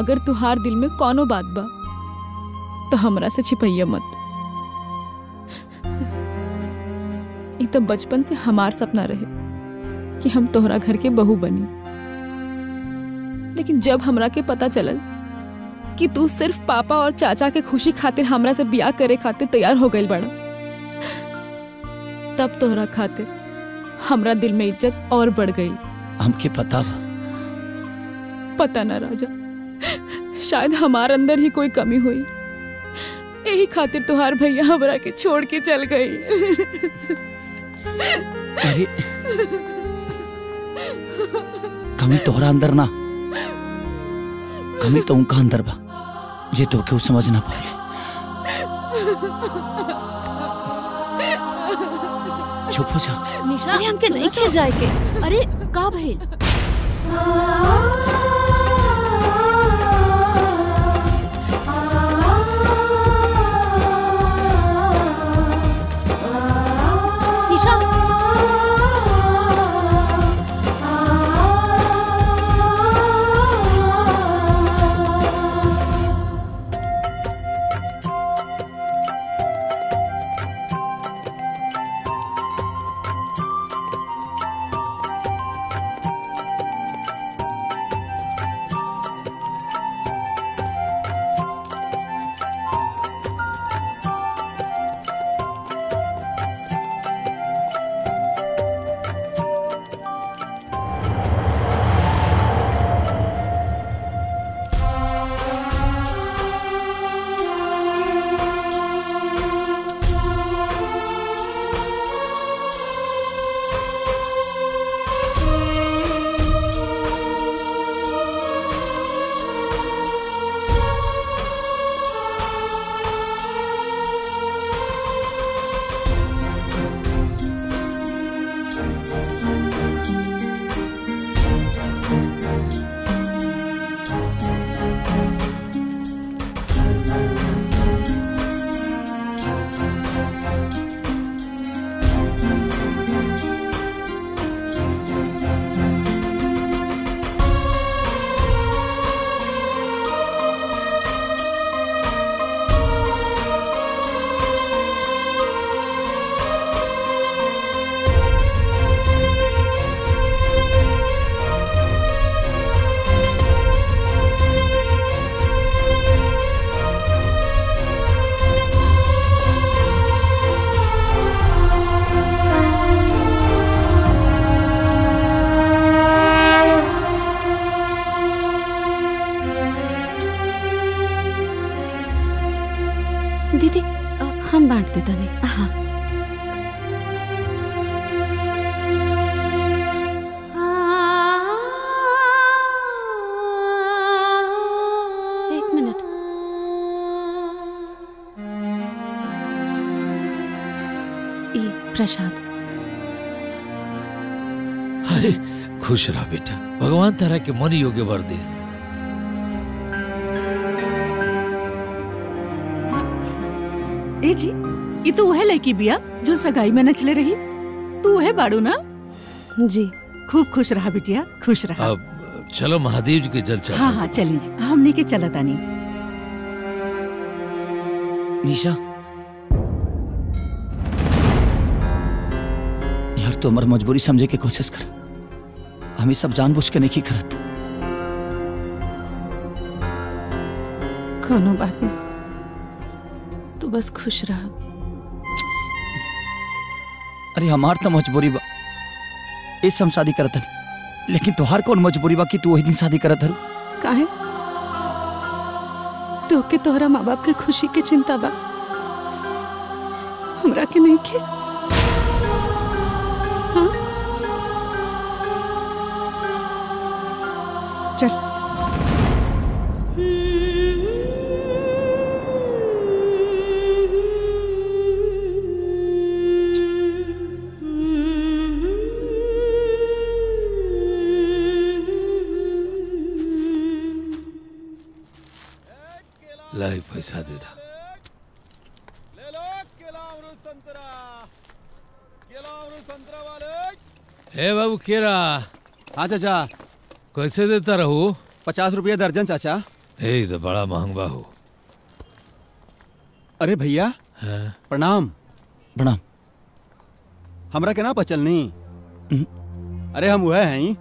अगर तोहार दिल में कोनो बात बा तो हमरा से छिपैया मत। एक तो बचपन से हमार सपना रहे कि हम तोहरा घर के बहू बनी, लेकिन जब हमरा के पता चलल कि तू सिर्फ पापा और चाचा के खुशी खातिर हमरा से ब्याह करे खातिर तैयार हो गई बड़ा, तब तोहरा खातिर हमरा दिल में इज्जत और बढ़ गई। हमके पता ना राजा। शायद हमार अंदर ही कोई कमी हुई, यही खातिर तुहार भैया हमरा के छोड़ के चल गई। अरे कमी तोहरा अंदर ना, कमी तो उनका अंदर बा जे तो क्यों समझ ना पाए। चुप हो जा निशा, अरे हमके नहीं के जाए के। अरे का भइल? अरे खुश रह बेटा, भगवान तारा के मन योग्य वर देस। ए जी, ये तो वह लड़की बिया जो सगाई में नचले रही, तू वह बाड़ू ना? जी खूब खुश रहा बेटिया, खुश रहा। अब चलो महादेव जी के जल चढ़ा। हाँ हाँ चली जी, हमने के चला तानी। निशा तो हमार मजबूरी समझे के कोशिश कर, हमें सब जानबूझ के नहीं करत। कोनो बात नहीं, तू बस खुश रहा। अरे हमार तो मजबूरी बा इस हम शादी करत हन, लेकिन तोहार कौन मजबूरी बा कि तू वही दिन शादी करत हन? काहे तो के तोहरा माँ बाप के खुशी के चिंता बा, हमरा के नहीं के। लाई पैसा दे दा। ले लो केला अमरूद संतरा वाले। हे बाबू केरा। हाँ चाचा। कैसे देता रहू? 50 रुपया दर्जन चाचा। हे तो बड़ा महंगा हो। अरे भैया। हाँ। प्रणाम। प्रणाम। हमरा के ना पचल नहीं। अरे हम वह हैं,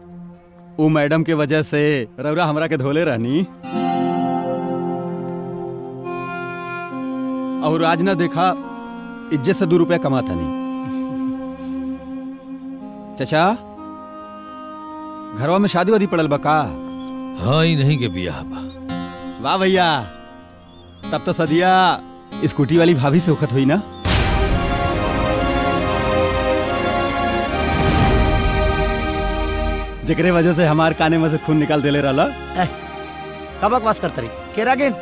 वो मैडम के वजह से रौरा हमरा के धोले रहनी, और आज ना देखा इज्जत से 2 रुपया कमाता नहीं। चचा घरवा में शादी वादी पड़ल बका? हाँ ही नहीं के बियाह बा। वाह भैया, तब तो सदिया स्कूटी वाली भाभी से उखत हुई ना। जिकरे वजह से हमार काने में से खून निकाल देले रहला। कब बकवास करत रही, केरा गेन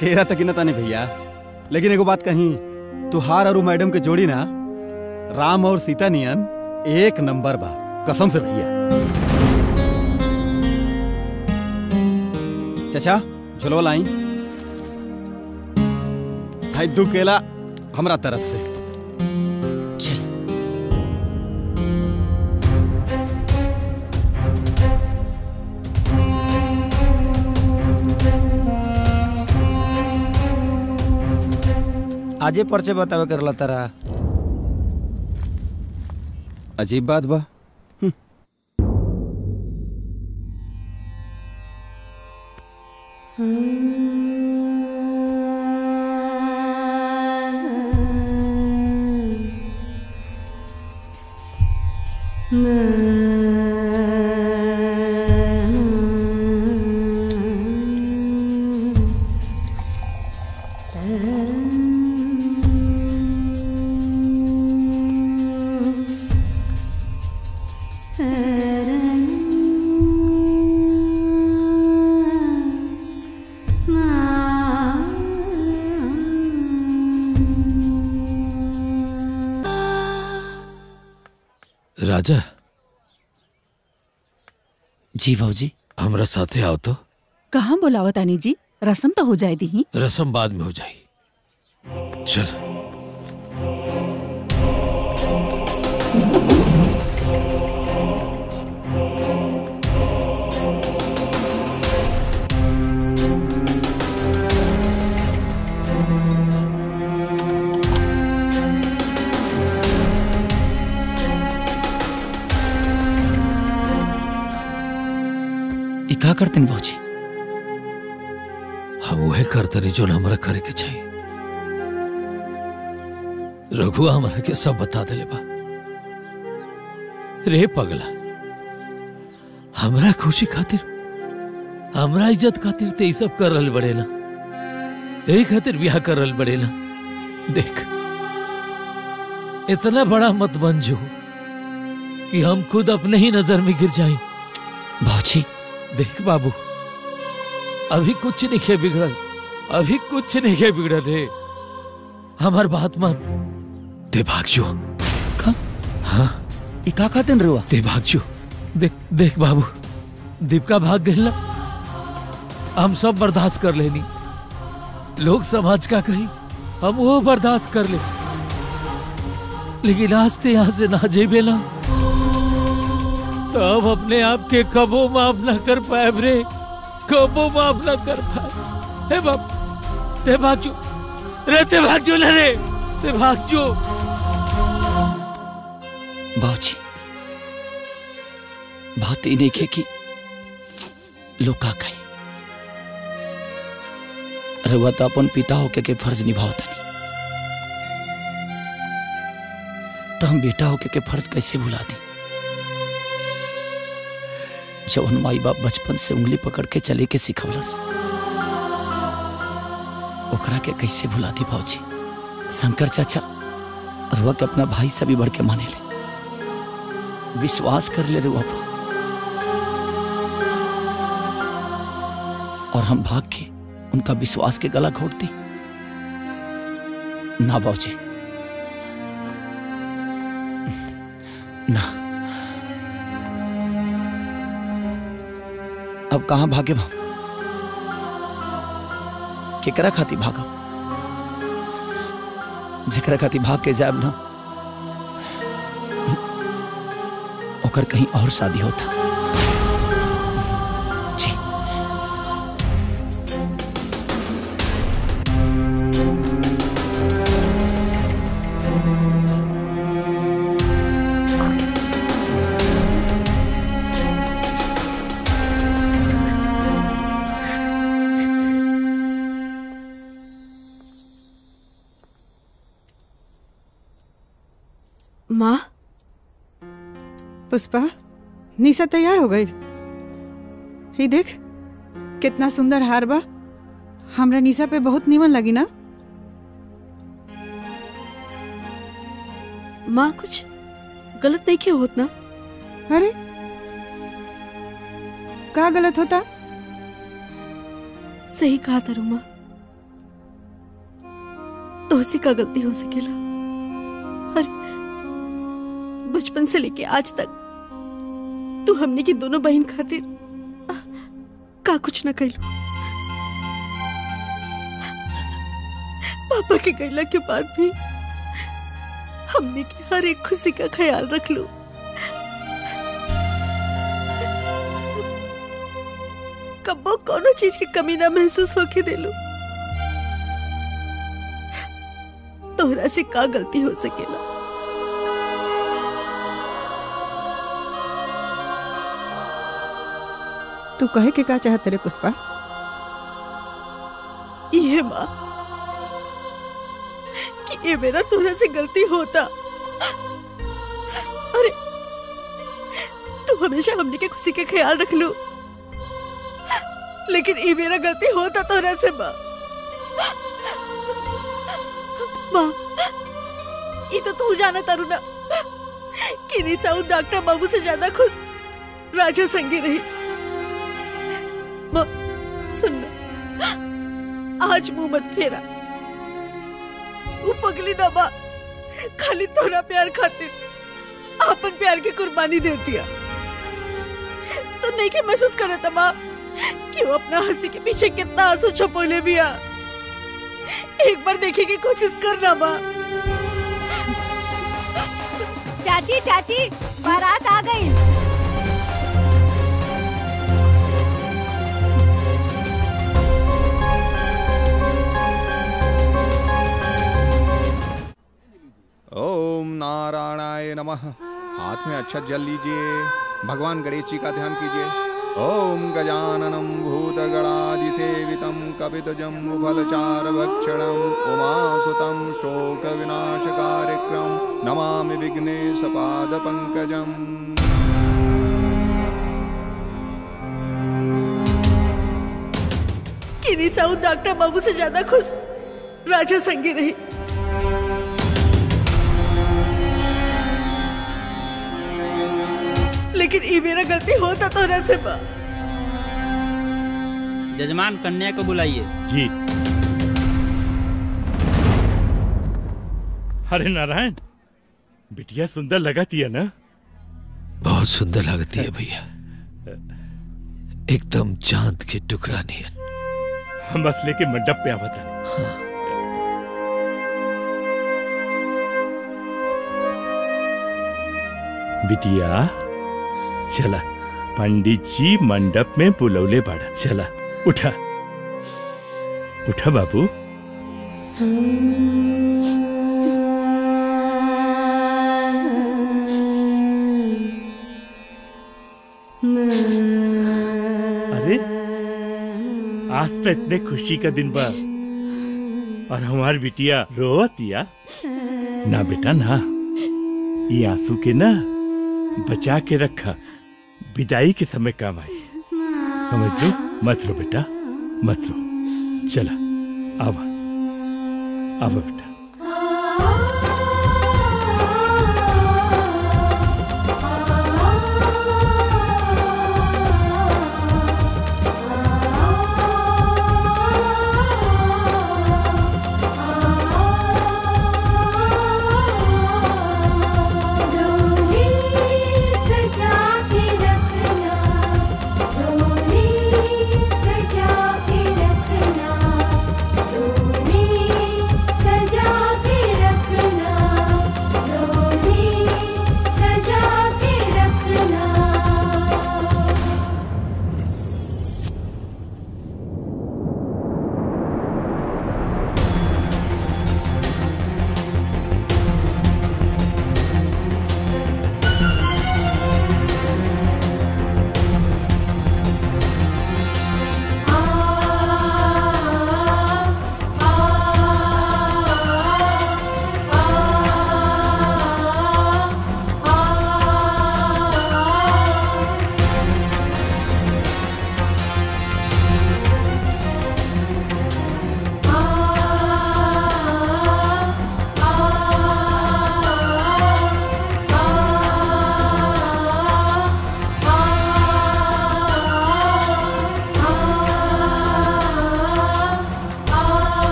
केरा तक न ताने भैया। लेकिन एगो बात कहीं, तुहार और मैडम के जोड़ी ना राम और सीता नियन एक नंबर बा, कसम से भैया। चाचा झुलवा लाई भाई, दू केला हमरा तरफ से। चल आजे पर्चे बतावे करला तारा, अजीब बात बा। राजा जी, भाजी हमरा साथे आओ तो। कहाँ बोलावत आनी जी, रसम तो हो जाए दी। रसम बाद में हो जाए, चल। का करते भौजी, हम वह करते नहीं जो हमारा करे के चाहिए। रघुआ हमारा के सब बता दे बा। रे पगला, हमरा खुशी खातिर, हमरा इज्जत खातिर ते सब कर रहे बड़ेला, यही खातिर ब्याह कर रहे बड़ेला। देख, इतना बड़ा मत बन जो कि हम खुद अपने ही नजर में गिर जाए। भौजी देख बाबू, अभी कुछ नहीं है बिगड़ल, अभी कुछ नहीं है बिगड़ल रे। हमार बात मान, दे भागजो। हाँ इका खातिन रुआ, दे भागजो। देख देख बाबू, दीपिका भाग गईला, हम सब बर्दाश्त कर लेनी। लोग समाज का कही, हम वो बर्दाश्त कर ले, लेकिन रास्ते यहाँ से ना जेबेला तो अब अपने आप के कबो माफ ना कर पाए रे, कबो माफ ना कर पाए। हे बाप, ते भागजो रे, ते भागजो ना रे, ते भागजो। बाजी बात ही नहीं की लोका कही, रवा तो अपन पिता होके के फर्ज निभावता नहीं, तो हम बेटा होके के फर्ज कैसे भुला दी। जवन माई बाप बचपन से उंगली पकड़ के चले के सिखवलस, ओकरा के कैसे भुला दी भौजी। शंकर चाचा रुआ के अपना भाई से भी बढ़ के माने ले, विश्वास कर ले रुआ पर। और हम भाग के उनका विश्वास के गला घोट दी ना भौजी, ना। अब कहां भागे भाऊ, केकरा खाती भागा, जेकरा खाती भाग के जाब ना ओकर कहीं और शादी होता। माँ पुष्पा, निशा तैयार हो गई। ही देख कितना सुंदर हार बा, हमरा निशा पे बहुत नीमन लगी ना माँ, कुछ गलत नहीं किया होत ना। अरे का गलत होता, सही कहा था रुमा, तो उसी का गलती हो सकेला। अरे बचपन से लेके आज तक तू हमने की दोनों बहन खातिर का कुछ ना कहलू। पापा के गैला के बाद भी हमने की हर एक खुशी का ख्याल रख लू। कब्बो कोनो चीज की कमी ना महसूस होके दे लू। तोहरा से का गलती हो सकेला। तू कहे के का चाहते रे पुष्पा? ये माँ कि ये मेरा तोहरा से गलती होता। अरे तू हमेशा हमने के खुशी के ख्याल रख लू, लेकिन ये मेरा गलती होता तोहरा से। माँ माँ ये तो तू जाना तरुणा कि निशा उस डॉक्टर बाबू से ज्यादा खुश राजा संगी रही। माँ सुनना, आज मुंह मत फेरा, वो पगली ना माँ खाली तोरा प्यार खातिर अपन प्यार की कुर्बानी देती है। तो नहीं के महसूस करे था माँ कि वो अपना हंसी के पीछे कितना आंसू छुपोले भी आ। एक बार देखने की कोशिश करना माँ। चाची चाची बारात आ गई। ओम नारायणाय नमः। हाथ में अच्छा जल लीजिए, भगवान गणेश जी का ध्यान कीजिए। ओम गजाननम भूतगणाधिसेवितं कपितजं मुखलचारभक्षणं उमासुतं शोकविनाशकारिक्रं नमामि विघ्नेशपादपङ्कजं। किरी साहू डॉक्टर बाबू से ज्यादा खुश राजा संगी रही। लेकिन ये मेरा गलती होता तो ना से। जजमान कन्या को बुलाइए। जी। अरे नारायण, बिटिया सुंदर लगती है ना? बहुत सुंदर लगती है भैया, एकदम चांद के टुकड़ा। नहीं हम बस लेके मंडप पे आवत हैं। हाँ। बिटिया चला, पंडित जी मंडप में बुलौले बाड़ा। चला उठा उठा बाबू। अरे आज तो इतने खुशी का दिन बा और हमारी बिटिया रोवतिया ना। बेटा ना, ये आंसू के ना बचा के रखा, विदाई के समय काम आए। समझ लो, मत रो बेटा, मत रो। चला आवा आवा बेटा।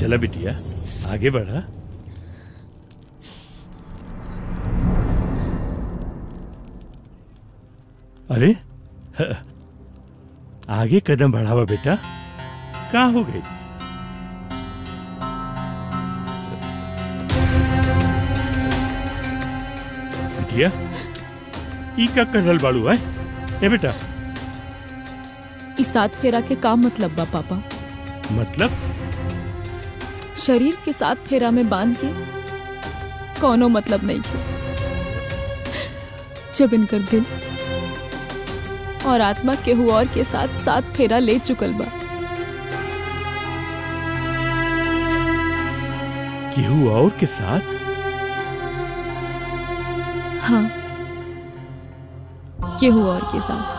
चला बिटिया आगे बढ़ा। अरे आगे कदम बढ़ावा बेटा, क्या हो गई? बिटिया ई का करल बाड़ू है ए बेटा? इस साथ फेरा के का मतलब बा पापा? मतलब शरीर के साथ फेरा में बांध के कोनो मतलब नहीं है। जब इनकर दिल और आत्मा केहू और के साथ साथ फेरा ले चुकल बा। केहू और के साथ? हाँ, केहू और के साथ।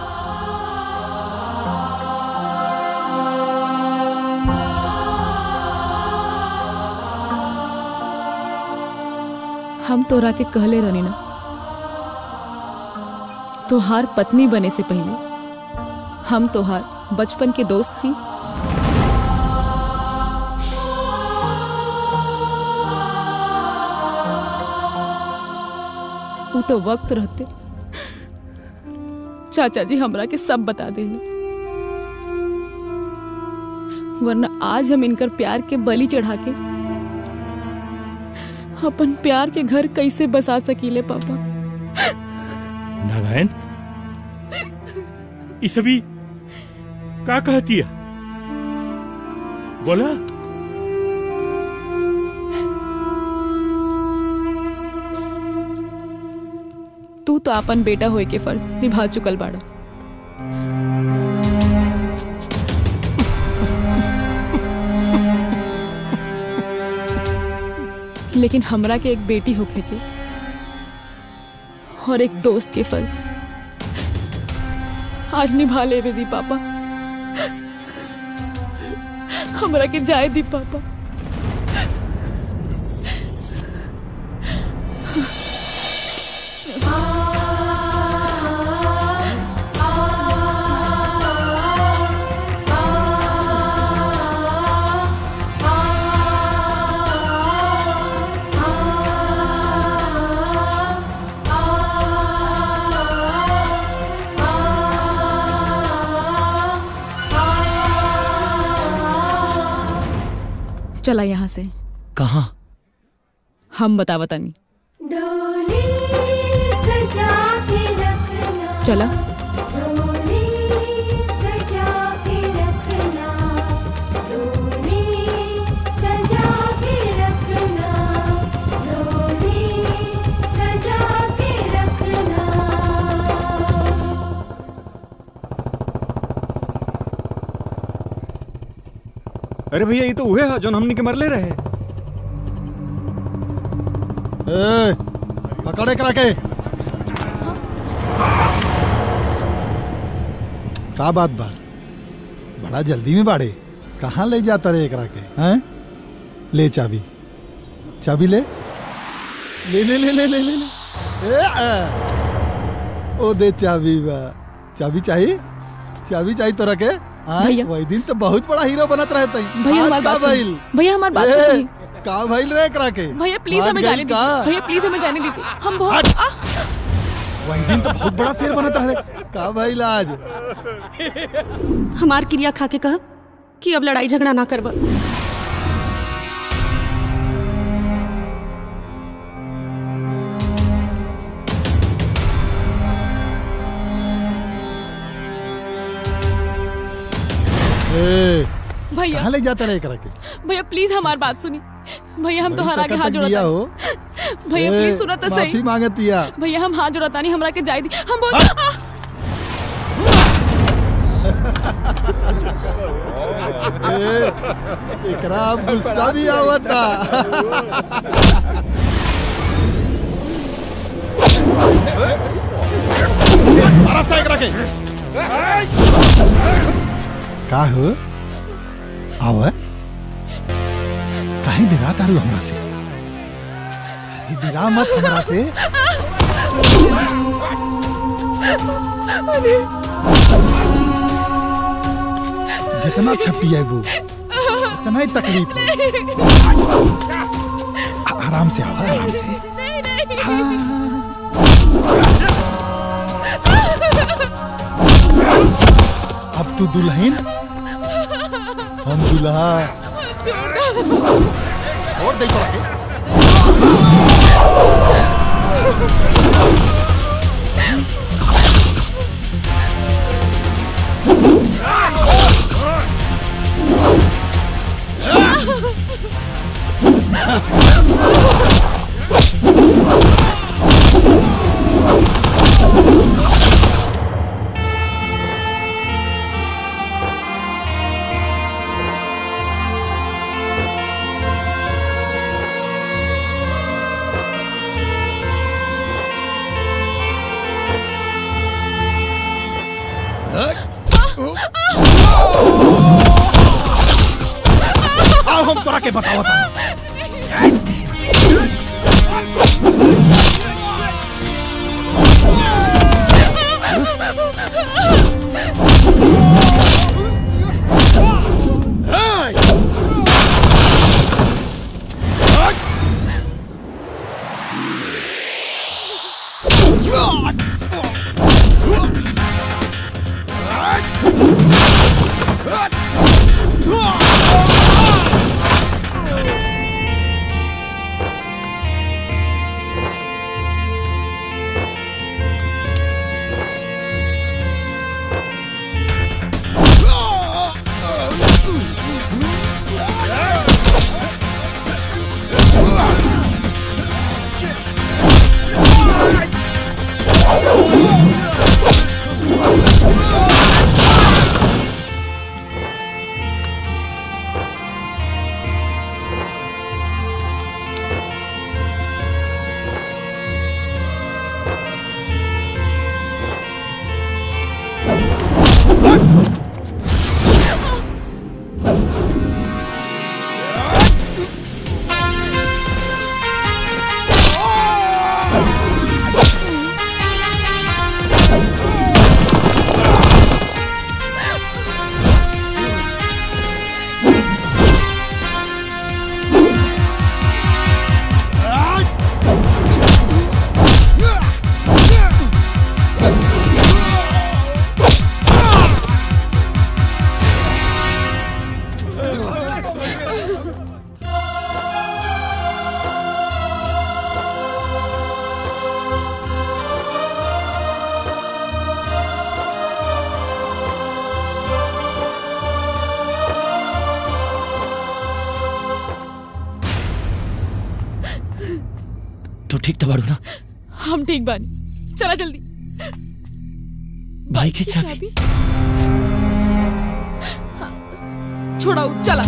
हम तोरा के कहले रहनी ना, तोहार पत्नी बने से पहले हम तोहार बचपन के दोस्त हैं। वो तो वक्त रहते चाचा जी हमरा के सब बता देंगे, वरना आज हम इनकर प्यार के बलि चढ़ा के अपन प्यार के घर कैसे बसा सकीले पापा। नारायण इस अभी क्या कहती है? बोला तू तो अपन बेटा होए के फर्ज निभा चुकल बाड़ा। लेकिन हमरा के एक बेटी होके के और एक दोस्त के फर्ज आज निभा लेवे दी पापा। हमरा के जाए दी पापा। चला यहाँ से। कहाँ? हम बतावता नहीं। चला अरे भैया ये तो उहे है जोन हमनी के मरले रहे। ए, पकड़े करा के। का बात बा? बड़ा जल्दी में बाड़े, कहाँ ले जाता रे करा के? हैं? ले चाबी, चाबी ले ले ले ले ले ले, ले, ले। ओ दे चाबी बा, चाबी चाहिए, चाबी चाहिए तोरा के। वही दिन तो बहुत बड़ा हीरो बनत रहता है। भैया हमारी बात सुनिए। का भाईल रे करा के? भैया प्लीज हमें जाने दीजिए। भैया प्लीज हमें जाने दीजिए। हम बहुत वही दिन तो बहुत बड़ा शेर बनत रहे। का भाईल आज? हमार क्रिया खा के कह कि अब लड़ाई झगड़ा ना करवा। भैया ले जाता रहे करा के। भैया प्लीज हमारी बात सुनी। भैया हम तो हरा के हाथ जोड़ता हो। भैया प्लीज सुना तो सही। माफी मांगती है। भैया हम हाथ जोड़ता नहीं, हमरा के जाई दी। हम बोल एकरा गुस्सा भी आवता। मारा से करा के। का हो? आवा कहीं डरा तारू हमरा से? अरे डरा मत हमरा से। जितना छपिया है वो इतना तकलीफ हो। आराम से आओ, आराम से। अब तू दुल्हन, हम दुल्हा। और देखो के बताओ ना। हम ठीक बानी, चला जल्दी। भाई की चाबी छोड़ा, चला।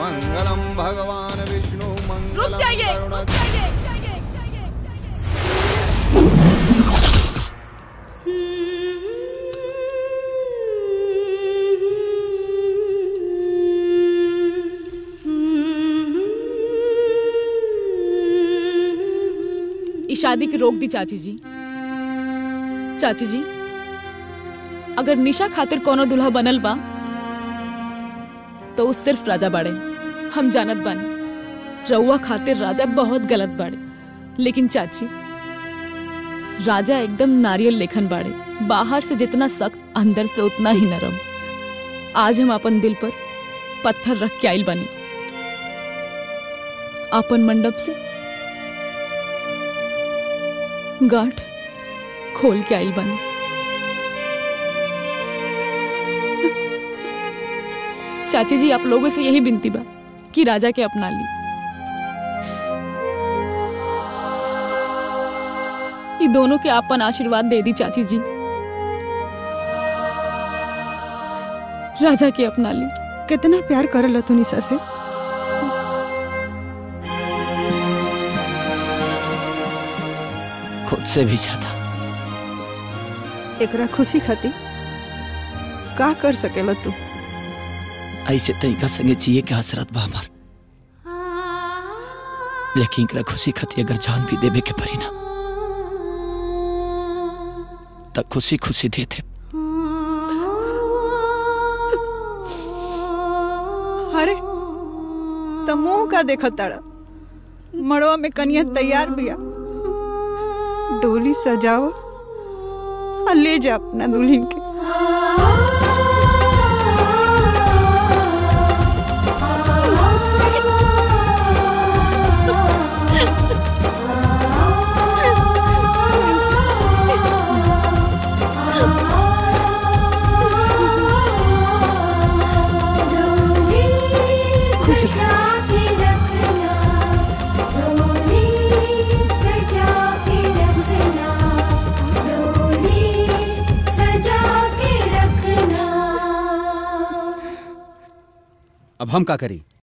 मंगलम भगवान विष्णु मंगलम। रुक जाइए, रुक जाइए, जाइए, जाइए, जाइए। शादी की रोक दी चाची जी। चाची जी, अगर निशा खातिर कोनो दुल्हा बनल बा तो उस सिर्फ राजा बाड़े। हम जानत बानी रउआ खातिर राजा बहुत गलत बाड़े, लेकिन चाची राजा एकदम नारियल लेखन बाड़े। बाहर से जितना सख्त, अंदर से उतना ही नरम। आज हम अपन दिल पर पत्थर रख के आइल बानी अपन मंडप से। गांठ खोल के आइल बनी। चाची जी, आप लोगों से यही विनती बा कि राजा के अपना ली। ये दोनों के आपन आशीर्वाद दे दी चाची जी। राजा के अपना ली। कितना प्यार करल तू निशा से। से भी ज्यादा एकरा खुशी खाती का कर सकेला तू। ऐसे तरीका संगे जिये के हसरत बा हमार, लेकिन एकरा खुशी खाती अगर जान भी देवे के पड़ी ना तब खुशी खुशी देते। का मुंह का देख तारा। मड़वा में कनिया तैयार बिया, डोली सजाओ और ले जा अपना दुल्हन के। अब हम क्या करें?